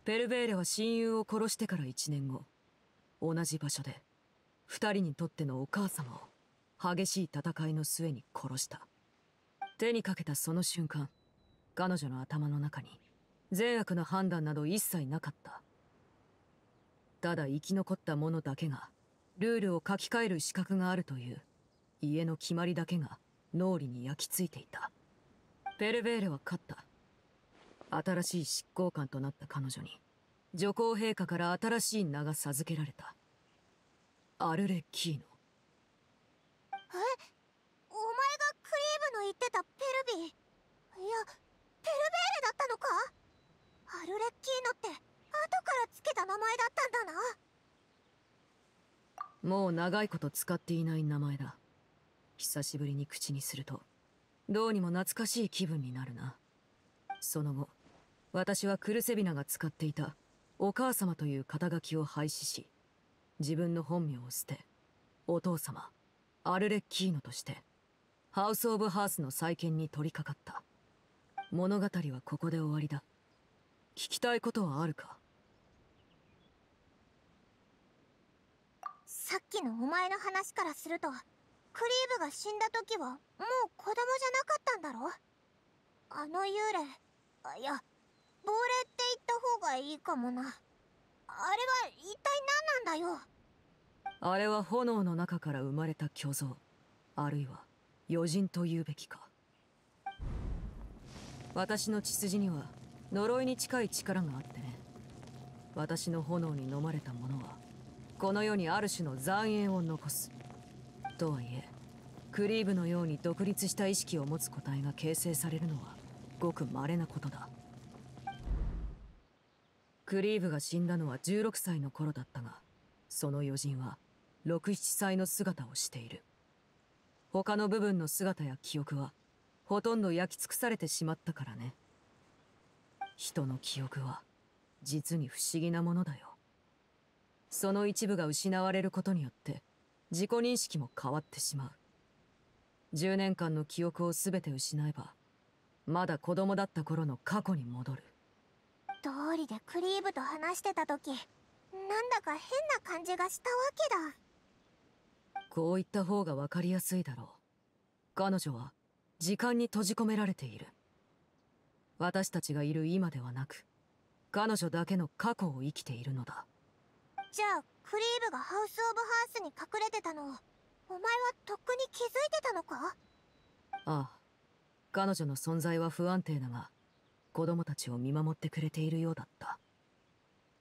ペルベーレは親友を殺してからいちねんご、同じ場所でふたりにとってのお母様を激しい戦いの末に殺した。手にかけたその瞬間、彼女の頭の中に善悪の判断など一切なかった。ただ生き残った者だけがルールを書き換える資格があるという家の決まりだけが脳裏に焼き付いていた。ペルベーレは勝った。新しい執行官となった彼女に、女皇陛下から新しい名が授けられた。アルレ・キーノ。え、お前がクリーヴの言ってたペルビー、いやペルベーレだったのか？アルレ・キーノって後からつけた名前だったんだな。もう長いこと使っていない名前だ。久しぶりに口にするとどうにも懐かしい気分になるな。その後、私はクルセビナが使っていたお母様という肩書きを廃止し、自分の本名を捨て、お父様アルレッキーノとしてハウス・オブ・ハースの再建に取り掛かった。物語はここで終わりだ。聞きたいことはあるか？さっきのお前の話からすると、クリーヴが死んだ時はもう子供じゃなかったんだろ？あの幽霊、あ、いや、亡霊って言った方がいいかもな。あれは一体何なんだよ。あれは炎の中から生まれた巨像、あるいは余人というべきか。私の血筋には呪いに近い力があってね。私の炎に飲まれた者はこの世にある種の残影を残す。とはいえ、クリーヴのように独立した意識を持つ個体が形成されるのはごく稀なことだ。クリーヴが死んだのはじゅうろくさいの頃だったが、その余人はろく、ななさいの姿をしている。他の部分の姿や記憶はほとんど焼き尽くされてしまったからね。人の記憶は実に不思議なものだよ。その一部が失われることによって自己認識も変わってしまう。じゅうねんかんの記憶を全て失えば、まだ子供だった頃の過去に戻る。どうりでクリーヴと話してた時、なんだか変な感じがしたわけだ。こう言った方が分かりやすいだろう。彼女は時間に閉じ込められている。私たちがいる今ではなく、彼女だけの過去を生きているのだ。じゃあクリーヴがハウス・オブ・ハースに隠れてたのをお前はとっくに気づいてたのか？ああ、彼女の存在は不安定だが、子供たちを見守ってくれているようだった。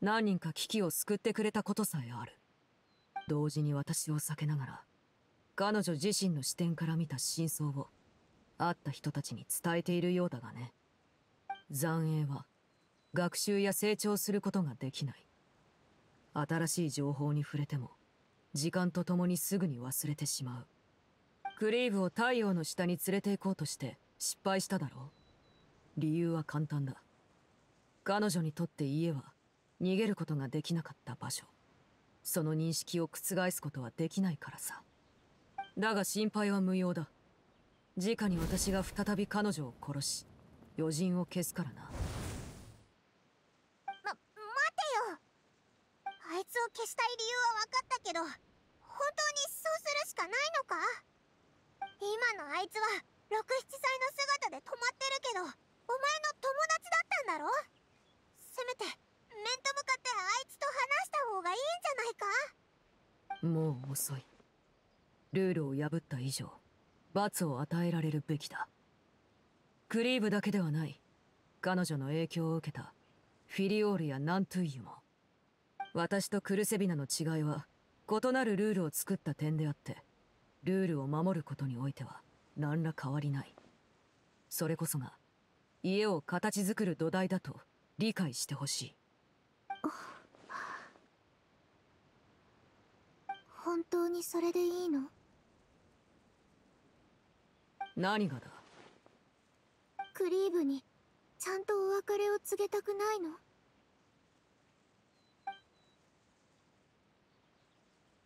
何人か危機を救ってくれたことさえある。同時に私を避けながら、彼女自身の視点から見た真相を会った人たちに伝えているようだがね。残影は学習や成長することができない。新しい情報に触れても時間とともにすぐに忘れてしまう。クリーヴを太陽の下に連れて行こうとして失敗しただろう。理由は簡単だ。彼女にとって家は逃げることができなかった場所。その認識を覆すことはできないからさ。だが心配は無用だ。直に私が再び彼女を殺し余人を消すからな。ま、待てよ。あいつを消したい理由は分かったけど、本当にそうするしかないのか？今のあいつはろく、ななさいの姿で止まってるけど、お前の友達だったんだろ？せめて面と向かってあいつと話した方がいいんじゃないか？もう遅い。ルールを破った以上、罰を与えられるべきだ。クリーブだけではない。彼女の影響を受けたフィリオールやナントゥイユも。私とクルセビナの違いは、異なるルールを作った点であって、ルールを守ることにおいては何ら変わりない。それこそが、家を形作る土台だと理解してほしい。本当にそれでいいの？何がだ？クリーブにちゃんとお別れを告げたくないの？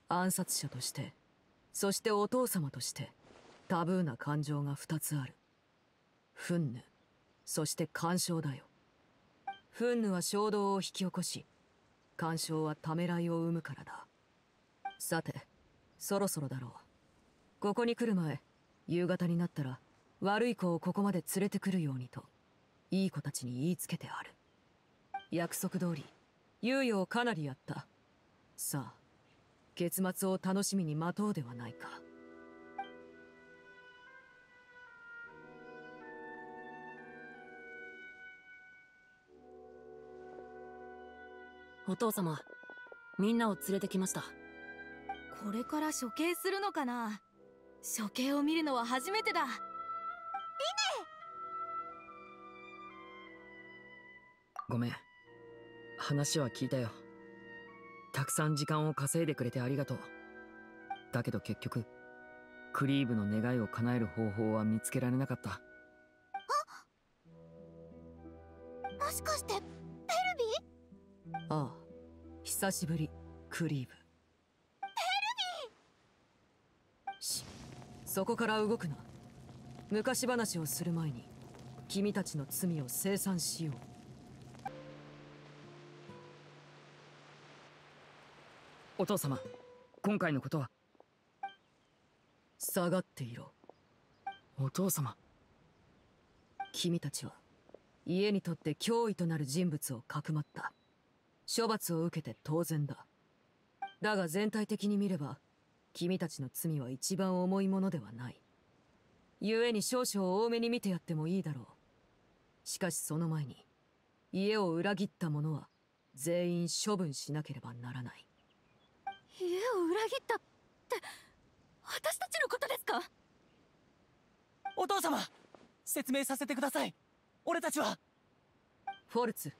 暗殺者として、そしてお父様として、タブーな感情がふたつある。憤怒、そして感傷だよ。憤怒は衝動を引き起こし、感傷はためらいを生むからだ。さて、そろそろだろう。ここに来る前、夕方になったら悪い子をここまで連れてくるようにといい子たちに言いつけてある。約束通り猶予をかなりやった。さあ、結末を楽しみに待とうではないか。お父様、みんなを連れてきました。これから処刑するのかな？処刑を見るのは初めてだ。リネ！ごめん。話は聞いたよ。たくさん時間を稼いでくれてありがとう。だけど結局、クリーブの願いを叶える方法は見つけられなかった。あ！もしかして、ペルビ？ああ、久しぶり、クリーブ。そこから動くな。昔話をする前に君たちの罪を清算しよう。お父様、今回のことは。下がっていろ。お父様。君たちは家にとって脅威となる人物をかくまった。処罰を受けて当然だ。だが全体的に見れば、君たちの罪は一番重いものではない。故に少々多めに見てやってもいいだろう。しかしその前に、家を裏切った者は全員処分しなければならない。家を裏切ったって、私たちのことですか？お父様、説明させてください。俺たちは。フォルツ、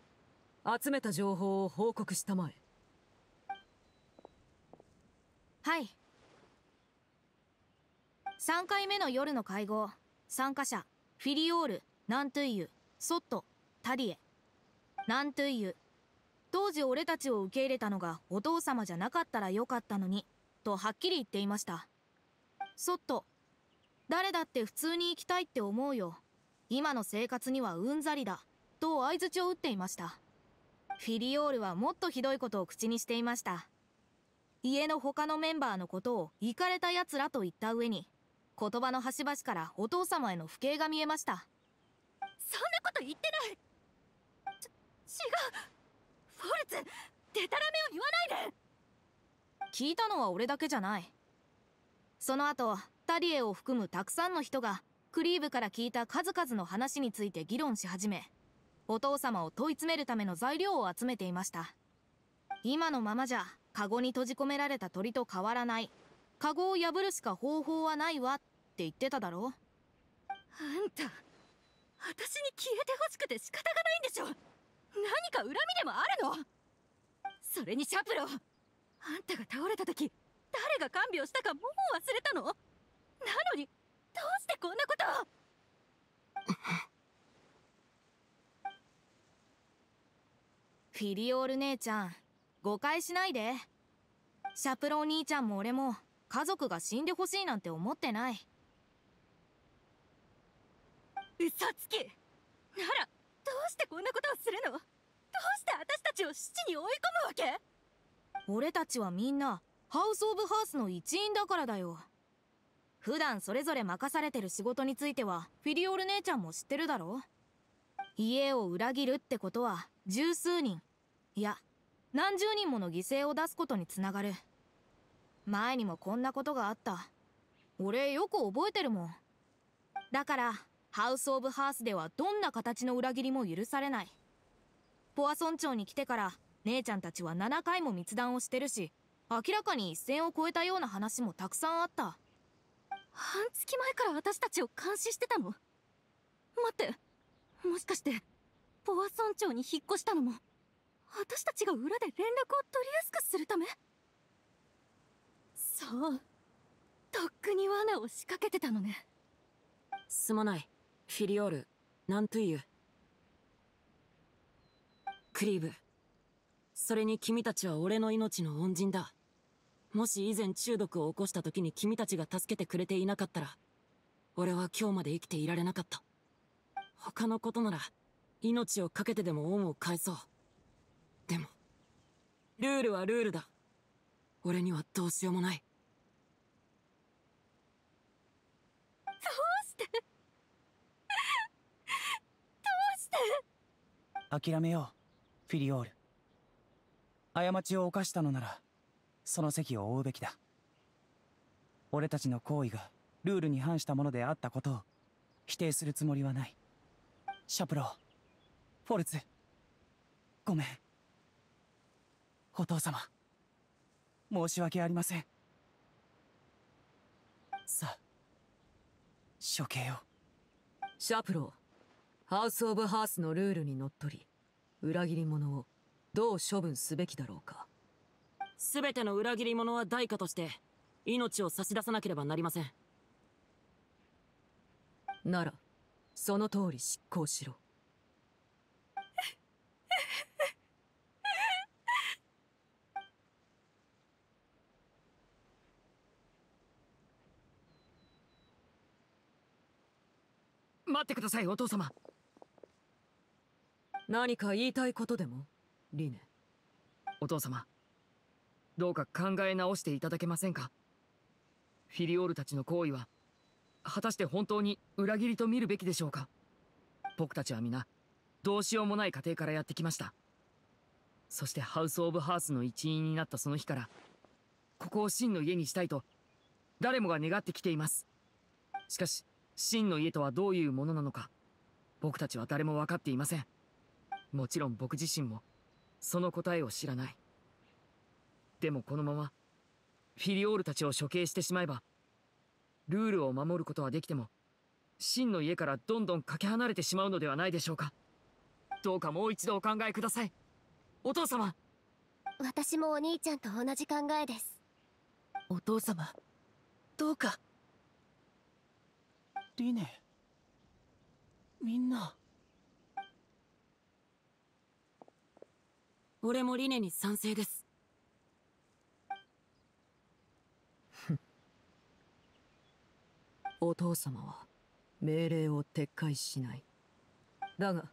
集めた情報を報告したまえ。はい。さんかいめの夜の会合、参加者フィリオール、ナントゥイユ、ソット、タリエ。ナントゥイユ、当時俺たちを受け入れたのがお父様じゃなかったらよかったのにとはっきり言っていました。ソット、誰だって普通に生きたいって思うよ、今の生活にはうんざりだと相槌を打っていました。フィリオールはもっとひどいことを口にしていました。家の他のメンバーのことをイカれたやつらと言った上に、言葉の端々からお父様への不敬が見えました。そんなこと言ってない。ち、違う。フォルツ、デタラメを言わないで。聞いたのは俺だけじゃない。その後、タリエを含むたくさんの人がクリーブから聞いた数々の話について議論し始め、お父様を問い詰めるための材料を集めていました。今のままじゃカゴに閉じ込められた鳥と変わらない、カゴを破るしか方法はないわって言ってただろ。あんた、私に消えてほしくて仕方がないんでしょ。何か恨みでもあるの？それにシャプロ、あんたが倒れた時誰が看病したかもう忘れたの？なのにどうしてこんなことをフィリオール姉ちゃん、誤解しないで。シャプロン兄ちゃんも俺も家族が死んでほしいなんて思ってない。嘘つき。ならどうしてこんなことをするの？どうして私たちを死地に追い込むわけ？俺たちはみんなハウス・オブ・ハースの一員だからだよ。普段それぞれ任されてる仕事についてはフィリオール姉ちゃんも知ってるだろ。家を裏切るってことは十数人、いや何十人もの犠牲を出すことにつながる。前にもこんなことがあった。俺よく覚えてるもん。だからハウス・オブ・ハースではどんな形の裏切りも許されない。ポアソン町に来てから姉ちゃんたちはななかいも密談をしてるし、明らかに一線を越えたような話もたくさんあった。半月前から私たちを監視してたの？待って、もしかしてポアソン町に引っ越したのも私たちが裏で連絡を取りやすくするため？そう、とっくに罠を仕掛けてたのね。すまないフィリオール、ナントゥイユ、クリーブ、それに君たちは俺の命の恩人だ。もし以前中毒を起こした時に君たちが助けてくれていなかったら、俺は今日まで生きていられなかった。他のことなら命を懸けてでも恩を返そう。でもルールはルールだ。俺にはどうしようもない。どうしてどうして諦めようフィリオール。過ちを犯したのならその責を負うべきだ。俺たちの行為がルールに反したものであったことを否定するつもりはない。シャプロー、フォルツ、ごめん。お父様、申し訳ありません。さあ処刑を。シャプロー、ハウス・オブ・ハースのルールにのっとり裏切り者をどう処分すべきだろうか。すべての裏切り者は代価として命を差し出さなければなりません。ならその通り執行しろ。待ってくださいお父様。何か言いたいことでも？リネ。お父様、どうか考え直していただけませんか。フィリオールたちの行為は果たして本当に裏切りと見るべきでしょうか。僕たちは皆どうしようもない家庭からやってきました。そしてハウス・オブ・ハースの一員になったその日から、ここを真の家にしたいと誰もが願ってきています。しかし真の家とはどういうものなのか、僕たちは誰も分かっていません。もちろん僕自身もその答えを知らない。でもこのままフィリオールたちを処刑してしまえば、ルールを守ることはできても真の家からどんどんかけ離れてしまうのではないでしょうか。どうかもう一度お考えくださいお父様。私もお兄ちゃんと同じ考えです。お父様、どうか。リネ、みんな。俺もリネに賛成です。お父様は命令を撤回しない。だが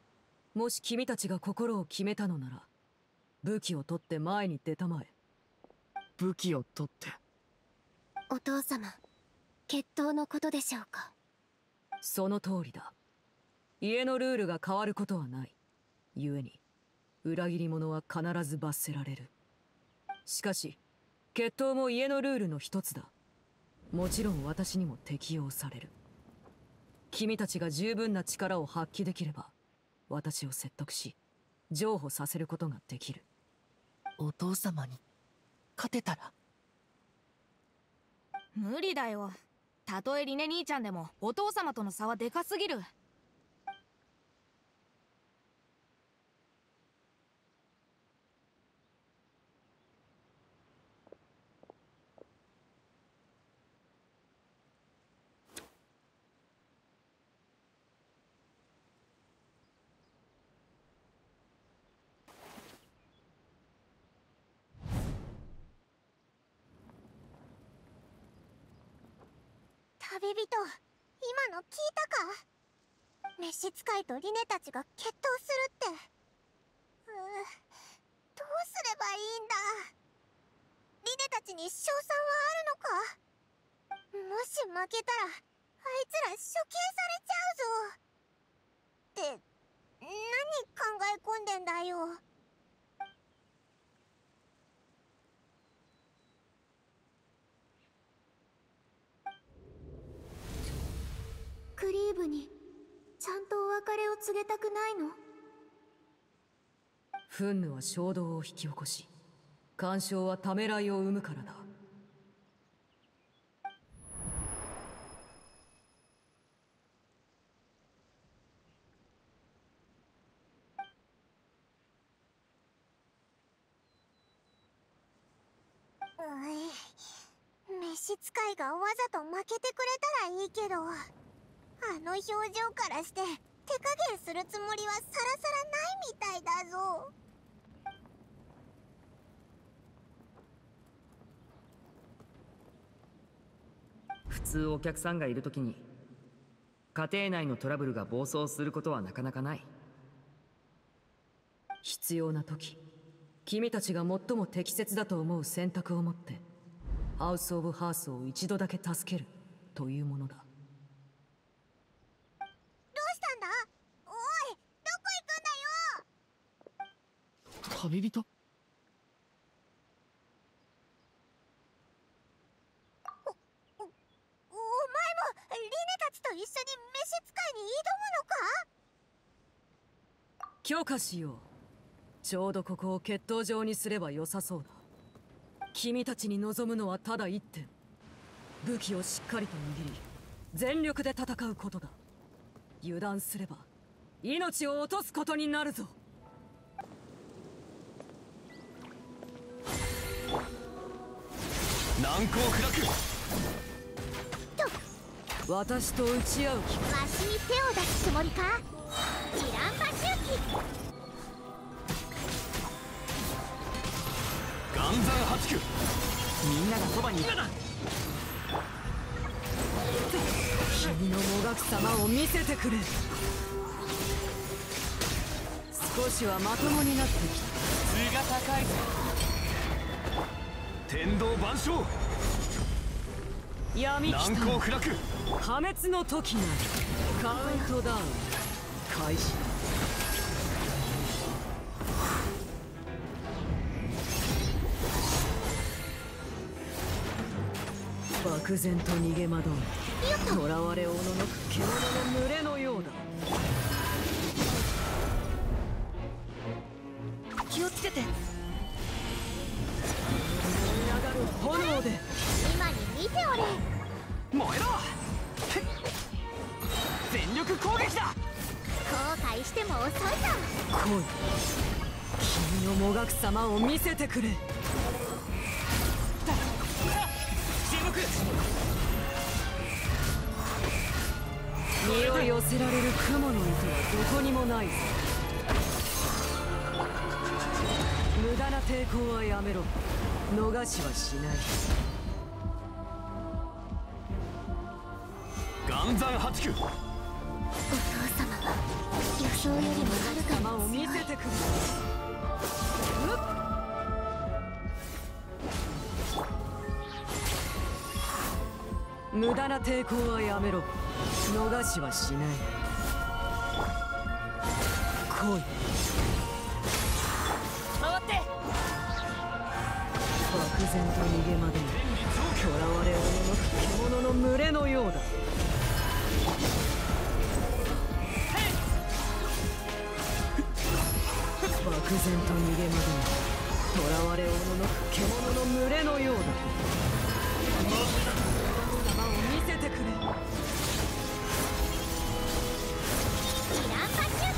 もし君たちが心を決めたのなら、武器を取って前に出たまえ。武器を取って。お父様、決闘のことでしょうか。その通りだ。家のルールが変わることはない。故に裏切り者は必ず罰せられる。しかし決闘も家のルールの一つだ。もちろん私にも適用される。君たちが十分な力を発揮できれば、私を説得し譲歩させることができる。お父様に勝てたら。無理だよ。たとえリネ兄ちゃんでもお父様との差はでかすぎる。旅人、今の聞いたか？召使いとリネたちが決闘するって。うー、どうすればいいんだ。リネたちに勝算はあるのか？もし負けたら、あいつら処刑されちゃうぞ。って、何考え込んでんだよ。クリーブにちゃんとお別れを告げたくないの？憤怒は衝動を引き起こし、干渉はためらいを生むからだ。うい、召使いがわざと負けてくれたらいいけど。あの表情からして手加減するつもりはさらさらないみたいだぞ。普通お客さんがいるときに家庭内のトラブルが暴走することはなかなかない。必要な時、君たちが最も適切だと思う選択を持ってハウス・オブ・ハースを一度だけ助けるというものだ。旅人？お、お、お前もリネたちと一緒に召使いに挑むのか？許可しよう。ちょうどここを決闘場にすれば良さそうだ。君たちに望むのはただ一点。武器をしっかりと握り、全力で戦うことだ。油断すれば、命を落とすことになるぞ。難攻不落と、私と打ち合う気。わしに手を出すつもりか？ジランバシューキ。ガンザン八九。みんながそばにいるな。君のもがく様を見せてくれ。少しはまともになってきた。質が高いぞ。天道万象、闇期と破滅の時のカウントダウン開始。漠然と逃げ惑う囚われおののく獣の群れのようだ。気をつけて。炎で今に見ておれ。燃えろ。全力攻撃だ。後悔しても遅いぞ。来い、君のもがく様を見せてくれ。だ注目。身を寄せられる雲の糸はどこにもないぞ。無駄な抵抗はやめろ。逃しはしない。岩山八九。お父様は予想よりもはるかに。玉を見せてくる。無駄な抵抗はやめろ。逃しはしない。来い。回って。漠然と逃げまで囚われおののく獣の群れのようだ。漠然と逃げまで囚われおののく獣の群れのようだ。様を見せてくれ。キランパシュース。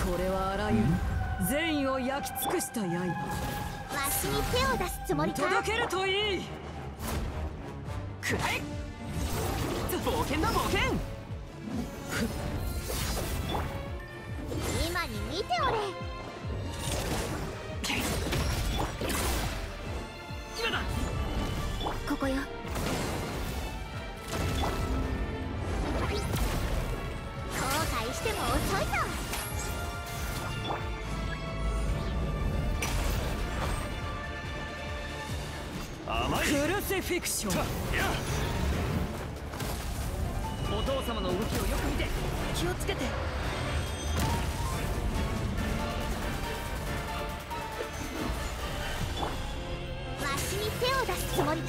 これはあらゆる善意を焼き尽くした刃。わしに手を出すつもりか。届けるといい。くらえ。冒険だ冒険。今に見ておれ。今だ。ここよ。後悔しても遅いぞ。クルセフィクション。お父様の動きをよく見て、気をつけて。わしに手を出すつもりか。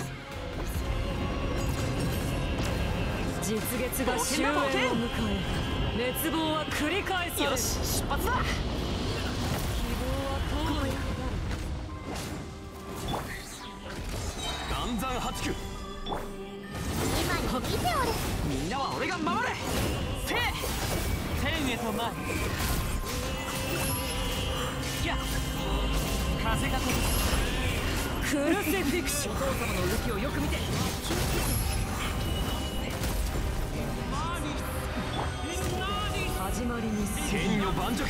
実月が終焉を迎え、滅亡は繰り返す。よし、出発だ。希望は遠い。今に見ておれ。みんなは俺が守れ。せえ天へと前いや風が飛ぶ。クルセフィクション。お父様の動きをよく見て。始まりに戦意の盤石。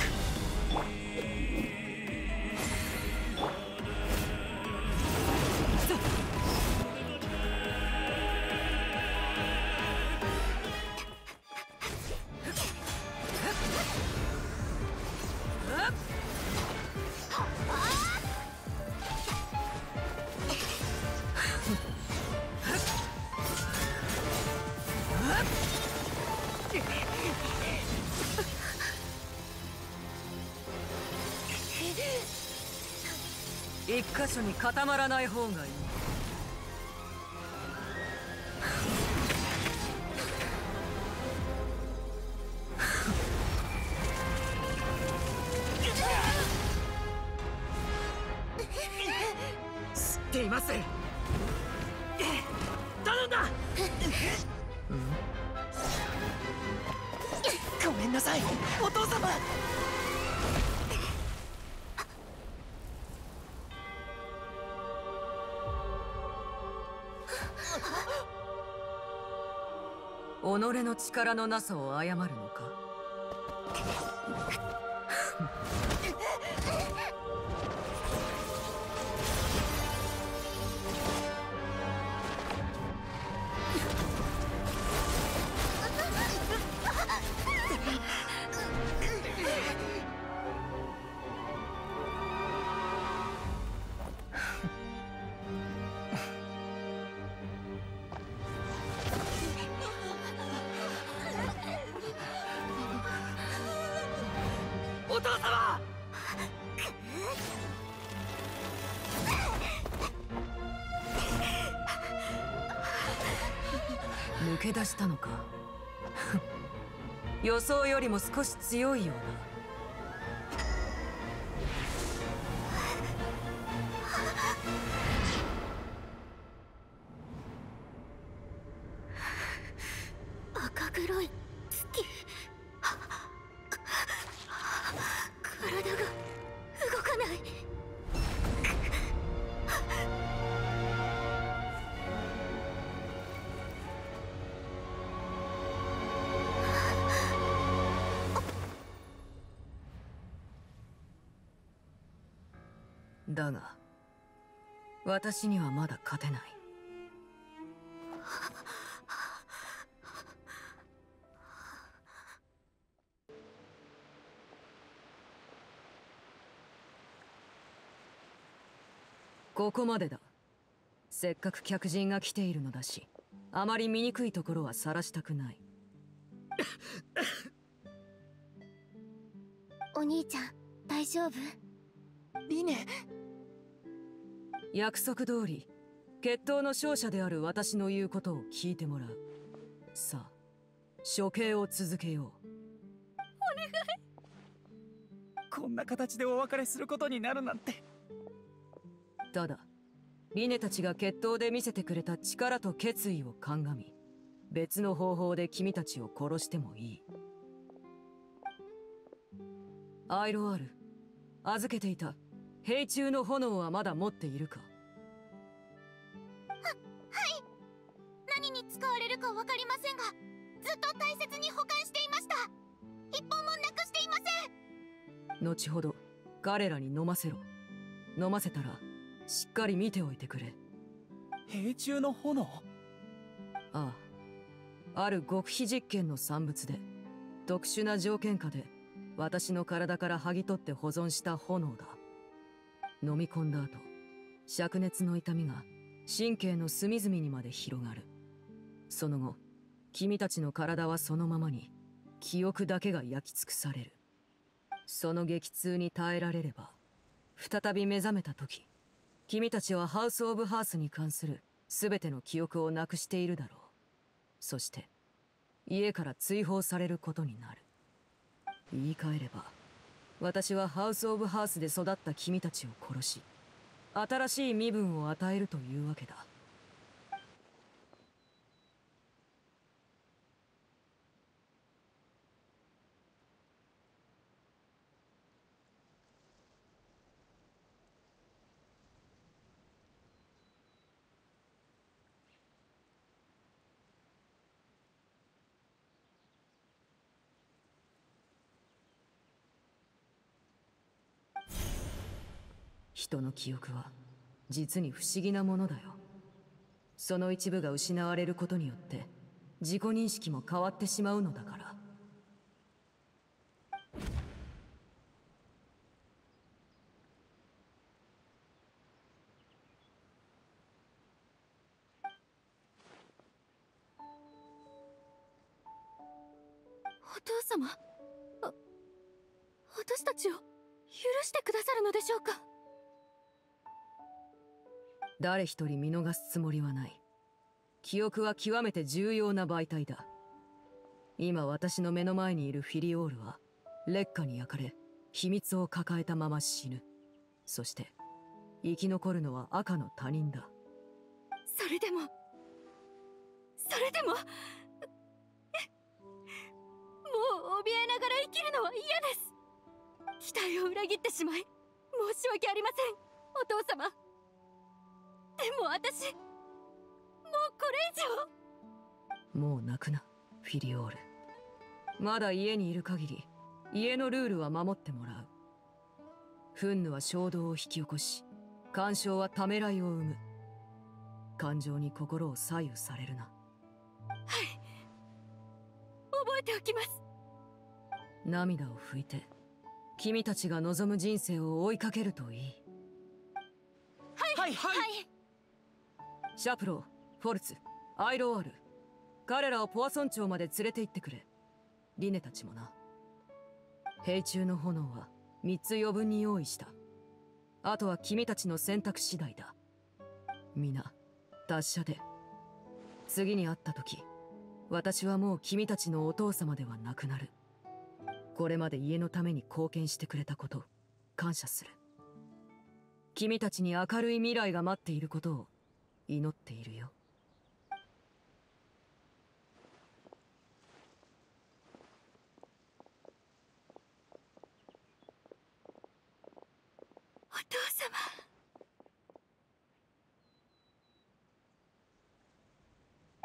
一箇所に固まらない方がいい。知っています。頼んだ。ごめんなさいお父様。己の力のなさを謝るのか。お父様！抜け出したのか。予想よりも少し強いような。だが私にはまだ勝てない。ここまでだ。せっかく客人が来ているのだし、あまり醜いところは晒したくない。お兄ちゃん大丈夫？リネ、約束通り決闘の勝者である私の言うことを聞いてもらう。さあ処刑を続けよう。お願い。こんな形でお別れすることになるなんて。ただリネたちが決闘で見せてくれた力と決意を鑑み、別の方法で君たちを殺してもいい。アイロアール、預けていた兵中の炎はまだ持っているか？は、はい。何に使われるか分かりませんが、ずっと大切に保管していました。一本もなくしていません。後ほど彼らに飲ませろ。飲ませたらしっかり見ておいてくれ。兵中の炎？ああ、ある極秘実験の産物で、特殊な条件下で私の体から剥ぎ取って保存した炎だ。飲み込んだ後、灼熱の痛みが神経の隅々にまで広がる。その後、君たちの体はそのままに記憶だけが焼き尽くされる。その激痛に耐えられれば、再び目覚めた時、君たちはハウス・オブ・ハースに関する全ての記憶をなくしているだろう。そして家から追放されることになる。言い換えれば、私はハウス・オブ・ハースで育った君たちを殺し、新しい身分を与えるというわけだ。人の記憶は実に不思議なものだよ。その一部が失われることによって自己認識も変わってしまうのだから。お父様、あ、私たちを許してくださるのでしょうか？誰一人見逃すつもりはない。記憶は極めて重要な媒体だ。今私の目の前にいるフィリオールは烈火に焼かれ、秘密を抱えたまま死ぬ。そして生き残るのは赤の他人だ。それでも、それでも、もう怯えながら生きるのは嫌です。期待を裏切ってしまい、申し訳ありません、お父様。でも私、もうこれ以上。もう泣くな、フィリオール。まだ家にいる限り、家のルールは守ってもらう。憤怒は衝動を引き起こし、干渉はためらいを生む。感情に心を左右されるな。はい、覚えておきます。涙を拭いて、君たちが望む人生を追いかけるといい。はいはい、はい。シャプロー、フォルツ、アイロアール、彼らをポアソン町まで連れて行ってくれ。リネたちもな。兵中の炎はみっつ余分に用意した。あとは君たちの選択次第だ。皆達者で、次に会った時、私はもう君たちのお父様ではなくなる。これまで家のために貢献してくれたこと、感謝する。君たちに明るい未来が待っていることを祈っているよ。お父様。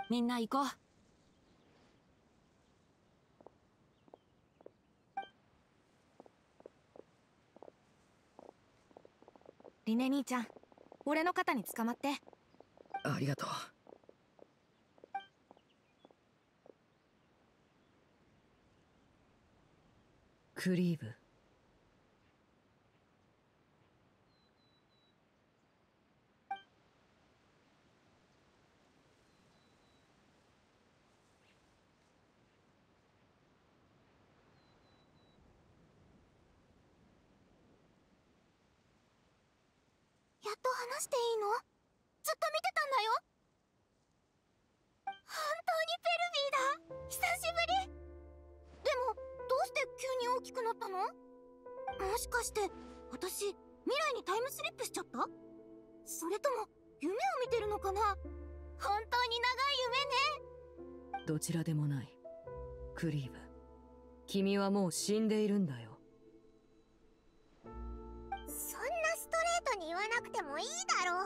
みんな行こう。リネ兄ちゃん、俺の肩につかまって。ありがとう。クリーブ、やっと話していいの？ずっと見てたんだよ。本当にペルビーだ。久しぶり。でもどうして急に大きくなったの？もしかして私未来にタイムスリップしちゃった？それとも夢を見てるのかな？本当に長い夢ね。どちらでもない。クリーブ、君はもう死んでいるんだよ。そんなストレートに言わなくてもいいだろう。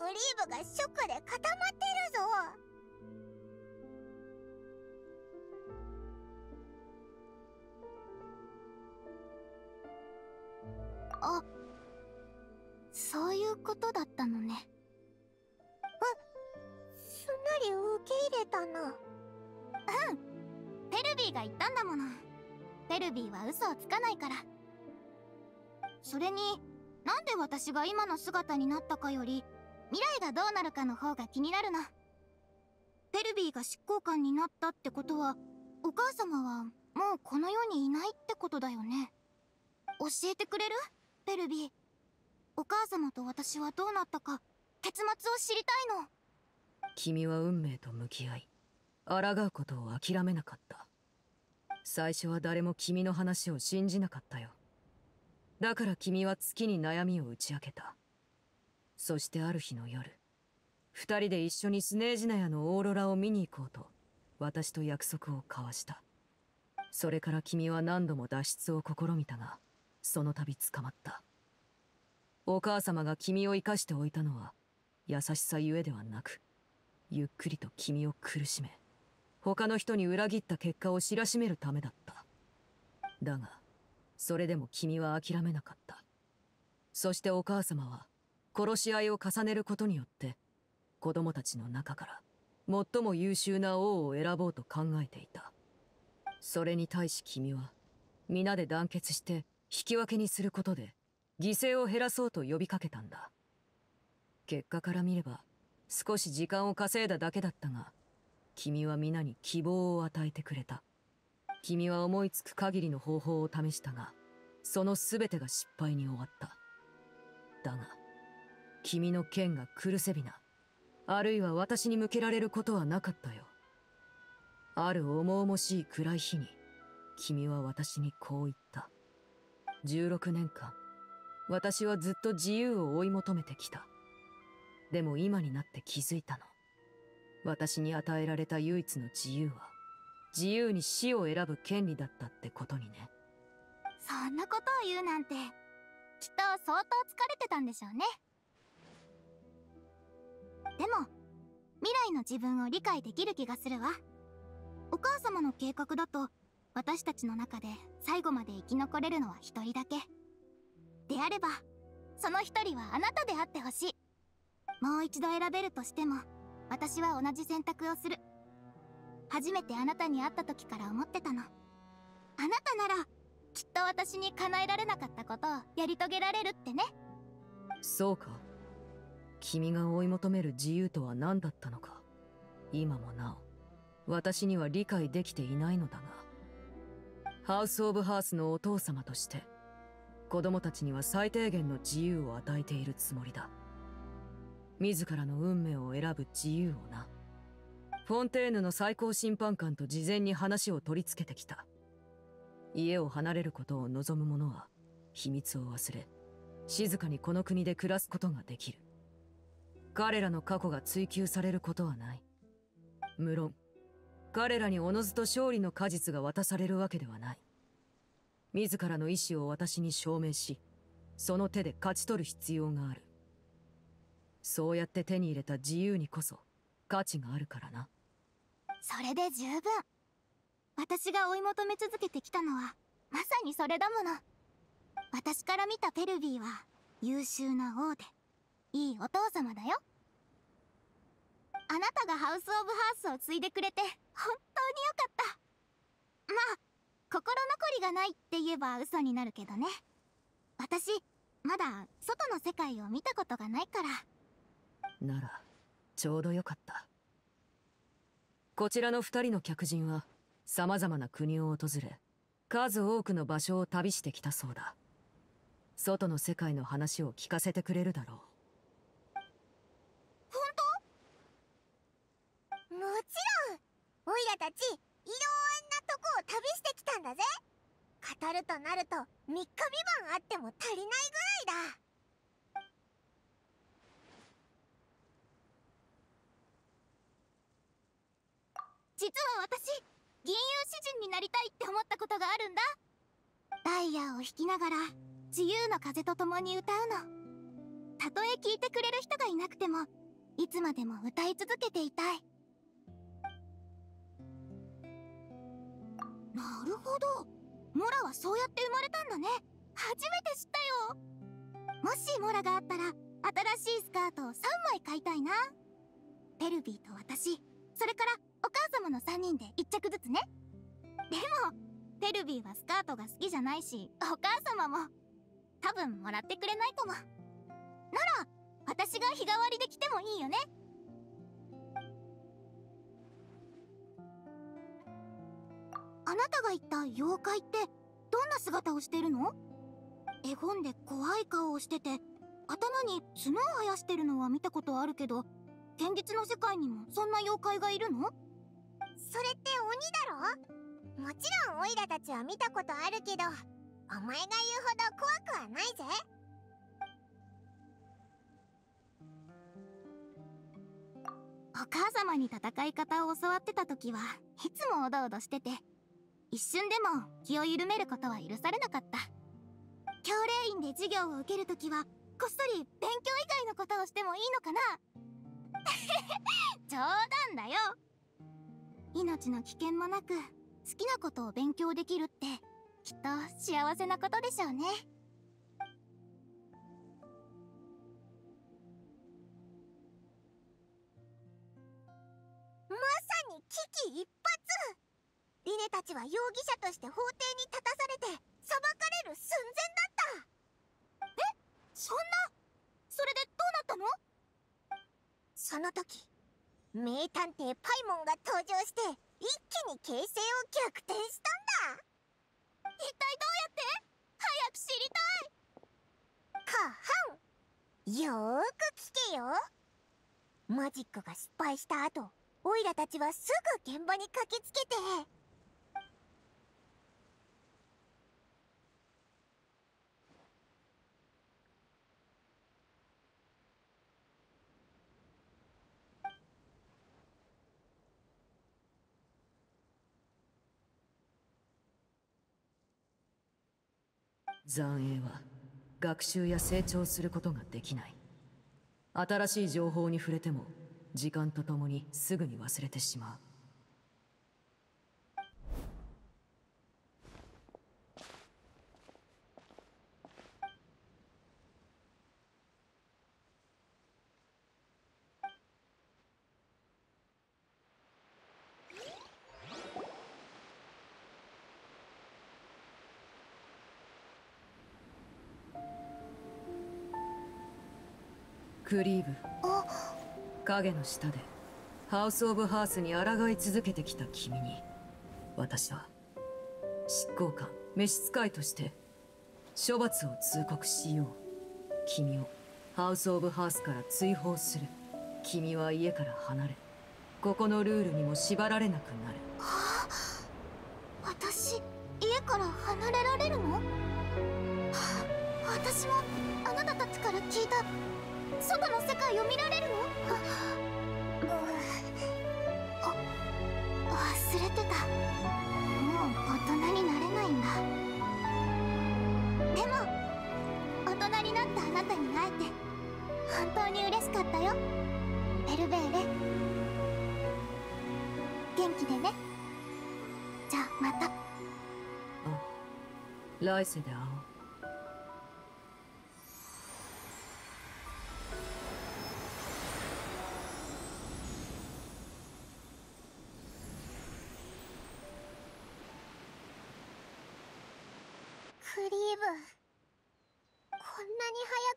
クリーブがショックで固まってるぞ。あ、そういうことだったのね。あ、すんなり受け入れたな。うん、ペルビーが言ったんだもの。ペルビーは嘘をつかないから。それになんで私が今の姿になったかより未来がどうなるかの方が気になるの。ペルビーが執行官になったってことはお母様はもうこの世にいないってことだよね。教えてくれる？ペルビー、お母様と私はどうなったか結末を知りたいの。君は運命と向き合い抗うことを諦めなかった。最初は誰も君の話を信じなかったよ。だから君は月に悩みを打ち明けた。そしてある日の夜、二人で一緒にスネージナヤのオーロラを見に行こうと私と約束を交わした。それから君は何度も脱出を試みたがその度捕まった。お母様が君を生かしておいたのは優しさゆえではなく、ゆっくりと君を苦しめ、他の人に裏切った結果を知らしめるためだった。だが、それでも君は諦めなかった。そしてお母様は殺し合いを重ねることによって、子供たちの中から最も優秀な王を選ぼうと考えていた。それに対し君は、皆で団結して、引き分けにすることで犠牲を減らそうと呼びかけたんだ。結果から見れば少し時間を稼いだだけだったが、君は皆に希望を与えてくれた。君は思いつく限りの方法を試したが、その全てが失敗に終わった。だが君の剣がクルセビナ、あるいは私に向けられることはなかったよ。ある重々しい暗い日に君は私にこう言った。じゅうろくねんかん、私はずっと自由を追い求めてきた。でも今になって気づいたの。私に与えられた唯一の自由は、自由に死を選ぶ権利だったってことにね。そんなことを言うなんて、きっと相当疲れてたんでしょうね。でも、未来の自分を理解できる気がするわ。お母様の計画だと、私たちの中で最後まで生き残れるのは一人だけ。であれば、その一人はあなたであってほしい。もう一度選べるとしても、私は同じ選択をする。初めてあなたに会った時から思ってたの。あなたなら、きっと私に叶えられなかったことをやり遂げられるってね。そうか。君が追い求める自由とは何だったのか。今もなお、私には理解できていないのだが。ハウス・オブ・ハースのお父様として、子供たちには最低限の自由を与えているつもりだ。自らの運命を選ぶ自由をな。フォンテーヌの最高審判官と事前に話を取り付けてきた。家を離れることを望む者は、秘密を忘れ、静かにこの国で暮らすことができる。彼らの過去が追求されることはない。無論、彼らにおのずと勝利の果実が渡されるわけではない。自らの意志を私に証明し、その手で勝ち取る必要がある。そうやって手に入れた自由にこそ価値があるからな。それで十分。私が追い求め続けてきたのはまさにそれだもの。私から見たペルビーは優秀な王でいいお父様だよ。あなたがハウス・オブ・ハースを継いでくれて本当によかった。まあ心残りがないって言えば嘘になるけどね。私まだ外の世界を見たことがないから。ならちょうどよかった。こちらのふたりの客人はさまざまな国を訪れ、数多くの場所を旅してきたそうだ。外の世界の話を聞かせてくれるだろう。もちろん、オイラたちいろんなとこを旅してきたんだぜ。語るとなるとみっかびばんあっても足りないぐらいだ。実は私、吟遊詩人になりたいって思ったことがあるんだ。ダイヤを弾きながら自由の風と共に歌うの。たとえ聴いてくれる人がいなくてもいつまでも歌い続けていたい。なるほど、モラはそうやって生まれたんだね。初めて知ったよ。もしモラがあったら新しいスカートをさんまい買いたいな。ペルビーと私、それからお母様のさんにんでいっちゃくずつね。でもペルビーはスカートが好きじゃないし、お母様も多分もらってくれないかも。なら私が日替わりで着てもいいよね。あなたが言った妖怪ってどんな姿をしてるの？絵本で怖い顔をしてて頭に角を生やしてるのは見たことあるけど、現実の世界にもそんな妖怪がいるの？それって鬼だろ？もちろんオイラたちは見たことあるけど、お前が言うほど怖くはないぜ。お母様に戦い方を教わってた時はいつもおどおどしてて、一瞬でも気を緩めることは許されなかった。教令院で授業を受けるときはこっそり勉強以外のことをしてもいいのかな？冗談だよ。命の危険もなく好きなことを勉強できるってきっと幸せなことでしょうね。まさに危機一髪。リネたちは容疑者として法廷に立たされて裁かれる寸前だった。え、そんな。それでどうなったの？その時、名探偵パイモンが登場して一気に形勢を逆転したんだ。一体どうやって？早く知りたい。ははん、よーく聞けよ。マジックが失敗した後、オイラたちはすぐ現場に駆けつけて、残影は学習や成長することができない。新しい情報に触れても時間とともにすぐに忘れてしまう。クリーブ、影の下でハウス・オブ・ハースに抗い続けてきた君に、私は執行官召使いとして処罰を通告しよう。君をハウス・オブ・ハースから追放する。君は家から離れ、ここのルールにも縛られなくなる。はあ、私家から離れられるの？はあ、私もあなたたちから聞いた外の世界を見られるの？あ、忘れてた。もう大人になれないんだ。でも大人になったあなたに会えて本当に嬉しかったよ、ベルベーレ。元気でね。じゃあまた。あ、来世で会おう。クリーブ、こんなに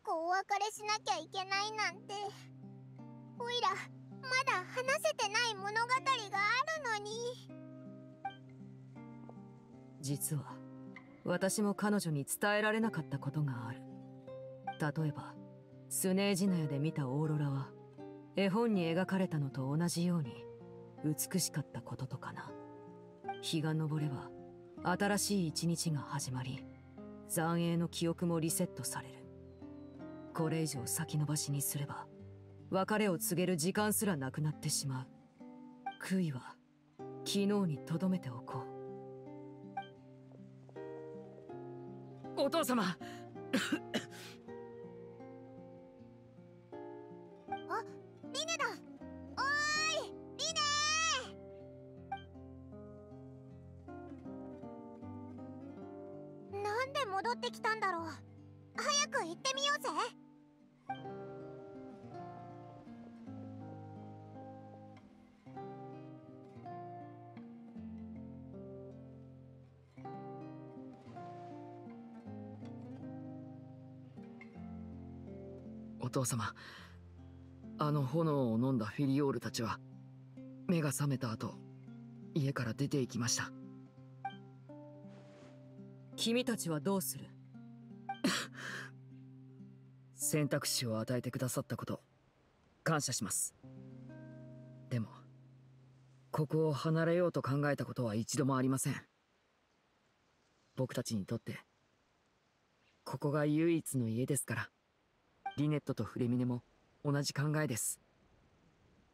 早くお別れしなきゃいけないなんて、オイラまだ話せてない物語があるのに。実は私も彼女に伝えられなかったことがある。例えばスネージナヤで見たオーロラは絵本に描かれたのと同じように美しかったこととかな。日が昇れば新しい一日が始まり、残影の記憶もリセットされる。これ以上先延ばしにすれば、別れを告げる時間すらなくなってしまう。悔いは、昨日にとどめておこう。お父様あ、リネだ。おーい、リネー。なんで戻ってきたんだろう。早く行ってみようぜ。お父様、あの炎を飲んだフィリオールたちは目が覚めた後、家から出て行きました。君たちはどうする？選択肢を与えてくださったこと感謝します。でもここを離れようと考えたことは一度もありません。僕たちにとってここが唯一の家ですから。リネットとフレミネも同じ考えです。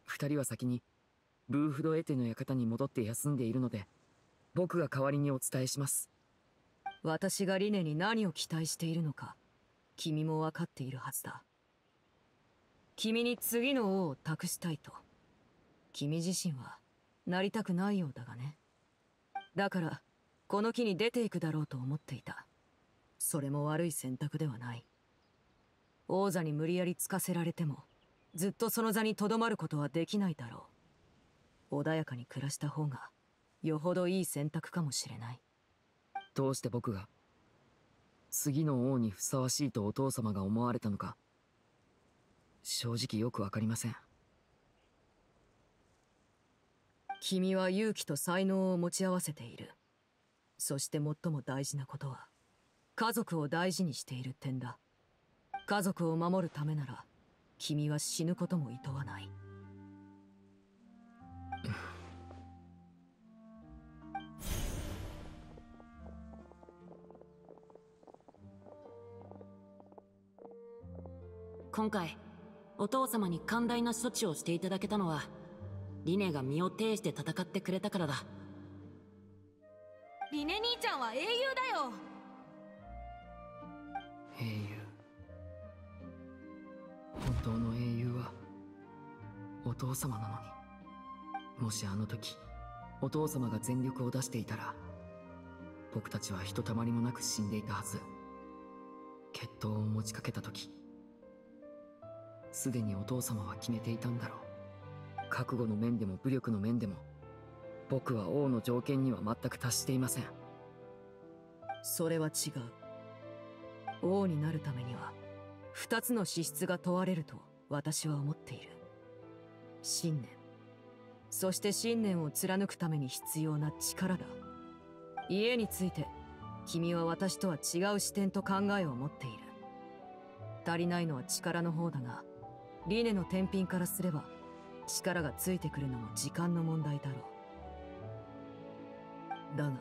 二人は先にブーフドエテの館に戻って休んでいるので、僕が代わりにお伝えします。私がリネに何を期待しているのか、君も分かっているはずだ。君に次の王を託したいと。君自身はなりたくないようだがね。だから、この木に出ていくだろうと思っていた。それも悪い選択ではない。王座に無理やりつかせられても、ずっとその座にとどまることはできないだろう。穏やかに暮らした方がよほどいい選択かもしれない。どうして僕が次の王にふさわしいとお父様が思われたのか、正直よくわかりません。君は勇気と才能を持ち合わせている。そして最も大事なことは、家族を大事にしている点だ。家族を守るためなら、君は死ぬことも厭わない。今回、お父様に寛大な処置をしていただけたのは、リネが身を挺して戦ってくれたからだ。リネ兄ちゃんは英雄だよ。英雄。本当の英雄はお父様なのに、もしあの時お父様が全力を出していたら、僕たちはひとたまりもなく死んでいたはず。決闘を持ちかけた時、すでにお父様は決めていたんだろう。覚悟の面でも武力の面でも、僕は王の条件には全く達していません。それは違う。王になるためには二つの資質が問われると私は思っている。信念、そして信念を貫くために必要な力だ。家について、君は私とは違う視点と考えを持っている。足りないのは力の方だが、リネの天秤からすれば、力がついてくるのも時間の問題だろう。だが、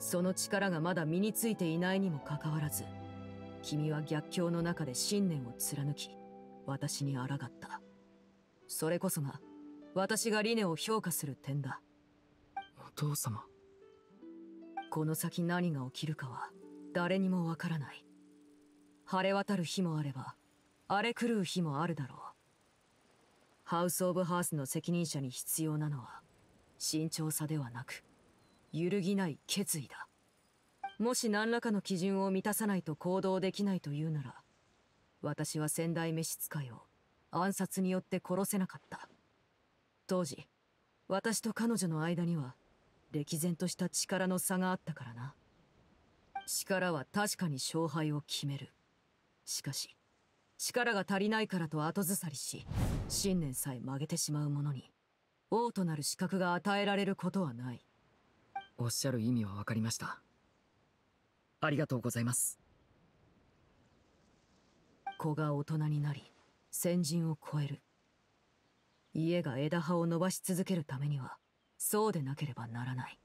その力がまだ身についていないにもかかわらず、君は逆境の中で信念を貫き、私に抗った。それこそが、私がリネを評価する点だ。お父様。この先何が起きるかは、誰にもわからない。晴れ渡る日もあれば、荒れ狂う日もあるだろう。ハウス・オブ・ハースの責任者に必要なのは、慎重さではなく、揺るぎない決意だ。もし何らかの基準を満たさないと行動できないというなら、私は先代召使いを暗殺によって殺せなかった。当時、私と彼女の間には、歴然とした力の差があったからな。力は確かに勝敗を決める。しかし、力が足りないからと後ずさりし、信念さえ曲げてしまう者に、王となる資格が与えられることはない。おっしゃる意味はわかりました。ありがとうございます。子が大人になり、先人を超える。家が枝葉を伸ばし続けるためには、そうでなければならない。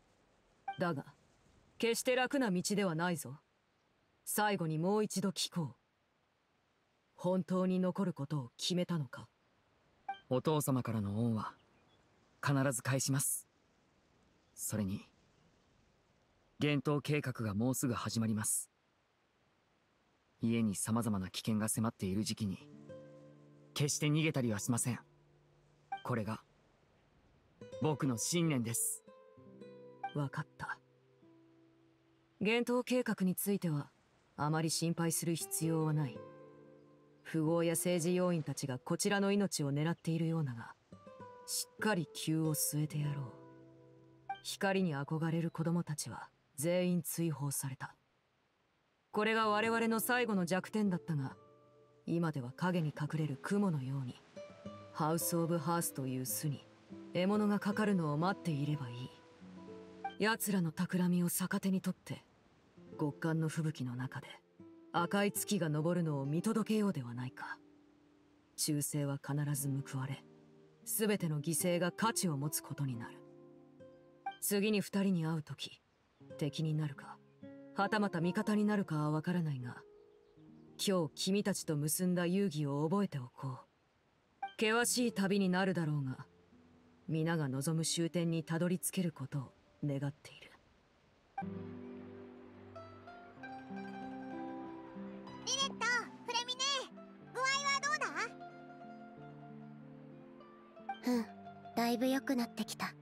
だが、決して楽な道ではないぞ。最後にもう一度聞こう。本当に残ることを決めたのか。お父様からの恩は必ず返します。それに厳冬計画がもうすぐ始まります。家に様々な危険が迫っている時期に決して逃げたりはしません。これが僕の信念です。分かった。厳冬計画についてはあまり心配する必要はない。富豪や政治要員たちがこちらの命を狙っているようだが、しっかり球を据えてやろう。光に憧れる子供たちは全員追放された。これが我々の最後の弱点だったが、今では影に隠れる雲のようにハウス・オブ・ハースという巣に獲物がかかるのを待っていればいい。奴らの企みを逆手にとって極寒の吹雪の中で赤い月が昇るのを見届けようではないか。忠誠は必ず報われ、全ての犠牲が価値を持つことになる。次に二人に会う時、敵になるかはたまた味方になるかは分からないが、今日君たちと結んだ遊戯を覚えておこう。険しい旅になるだろうが、皆が望む終点にたどり着けることを願っている。リレット、フレミネ、具合はどうだ？うん、だいぶ良くなってきた。ふ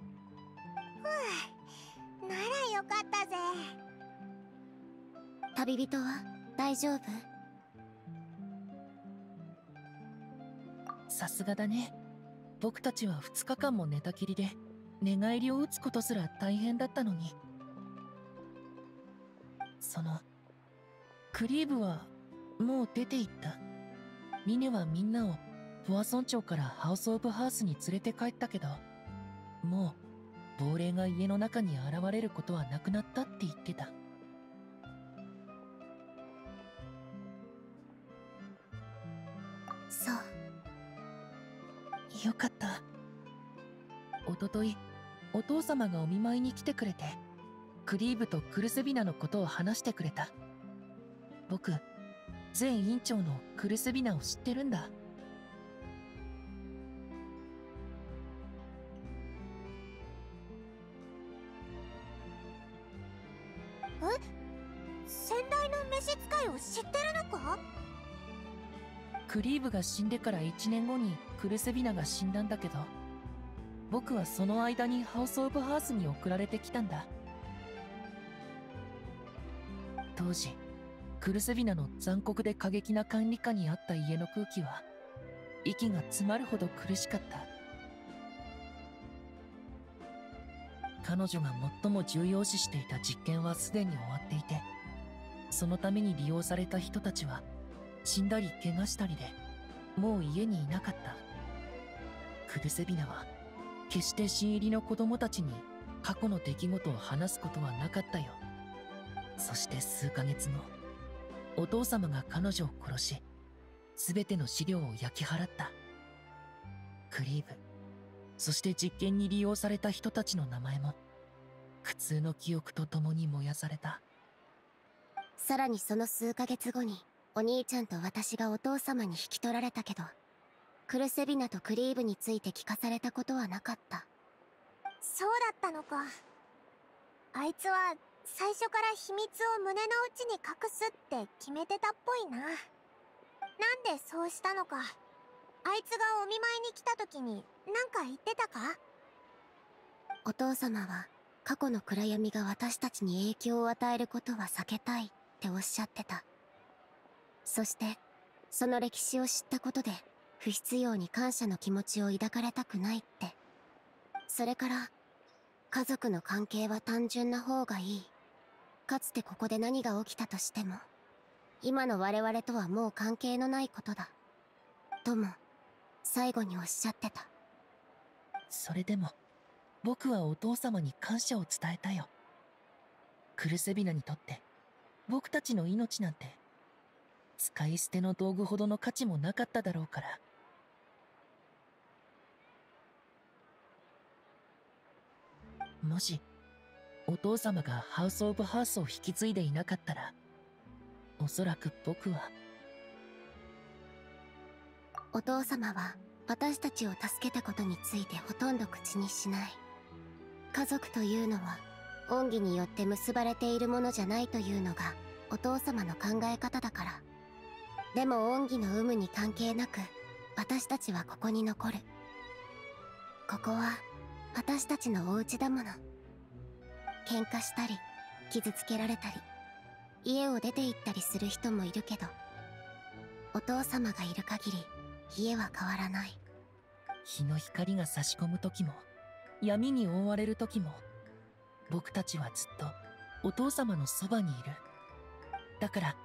う、ならよかったぜ。旅人は大丈夫？さすがだね。僕たちはふつかかんも寝たきりで、寝返りを打つことすら大変だったのに。そのクリーブはもう出て行った。ミネはみんなをポアソン町からハウス・オブ・ハースに連れて帰ったけど、もう亡霊が家の中に現れることはなくなったって言ってた。そう、よかった。おとといお父様がお見舞いに来てくれて、クリーブとクルセビナのことを話してくれた。僕、前院長のクルセビナを知ってるんだ。え？先代の召使いを知ってるのか？クリーブが死んでからいちねんごにクルセビナが死んだんだけど、僕はその間にハウス・オブ・ハースに送られてきたんだ。当時クルセビナの残酷で過激な管理下にあった家の空気は息が詰まるほど苦しかった。彼女が最も重要視していた実験はすでに終わっていて、そのために利用された人たちは死んだり怪我したりで、もう家にいなかった。クルセビナは決して新入りの子供たちに過去の出来事を話すことはなかったよ。そして数ヶ月後、お父様が彼女を殺し、すべての資料を焼き払った。クリーブ、そして実験に利用された人たちの名前も、苦痛の記憶とともに燃やされた。さらにその数ヶ月後に、お兄ちゃんと私がお父様に引き取られたけど、クルセビナとクリーブについて聞かされたことはなかった。そうだったのか。あいつは、最初から秘密を胸の内に隠すって決めてたっぽいな。なんでそうしたのか。あいつがお見舞いに来た時に何か言ってたか？お父様は過去の暗闇が私たちに影響を与えることは避けたいっておっしゃってた。そしてその歴史を知ったことで不必要に感謝の気持ちを抱かれたくないって。それから家族の関係は単純な方がいい。かつてここで何が起きたとしても、今の我々とはもう関係のないことだ。とも、最後におっしゃってた。それでも、僕はお父様に感謝を伝えたよ。クルセビナにとって、僕たちの命なんて、使い捨ての道具ほどの価値もなかっただろうから。もしお父様がハウス・オブ・ハースを引き継いでいなかったら、おそらく僕は。お父様は私たちを助けたことについてほとんど口にしない。家族というのは恩義によって結ばれているものじゃないというのがお父様の考え方だから。でも恩義の有無に関係なく、私たちはここに残る。ここは私たちのお家だもの。喧嘩したり、傷つけられたり、家を出て行ったりする人もいるけど、お父様がいる限り家は変わらない。日の光が差し込む時も、闇に覆われる時も、僕たちはずっとお父様のそばにいる。だから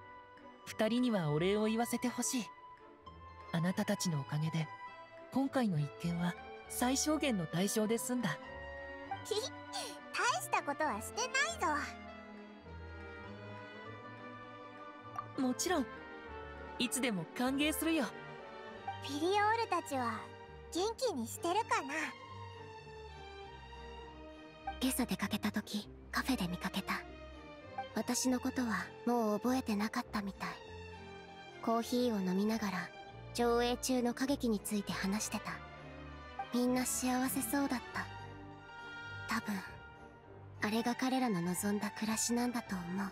二人にはお礼を言わせてほしい。あなたたちのおかげで今回の一件は最小限の対象で済んだ。ひ大したことはしてないぞ。もちろんいつでも歓迎するよ。フィリオールたちは元気にしてるかな。今朝出かけた時カフェで見かけた。私のことはもう覚えてなかったみたい。コーヒーを飲みながら上映中の歌劇について話してた。みんな幸せそうだった。多分あれが彼らの望んだ暮らしなんだと思う。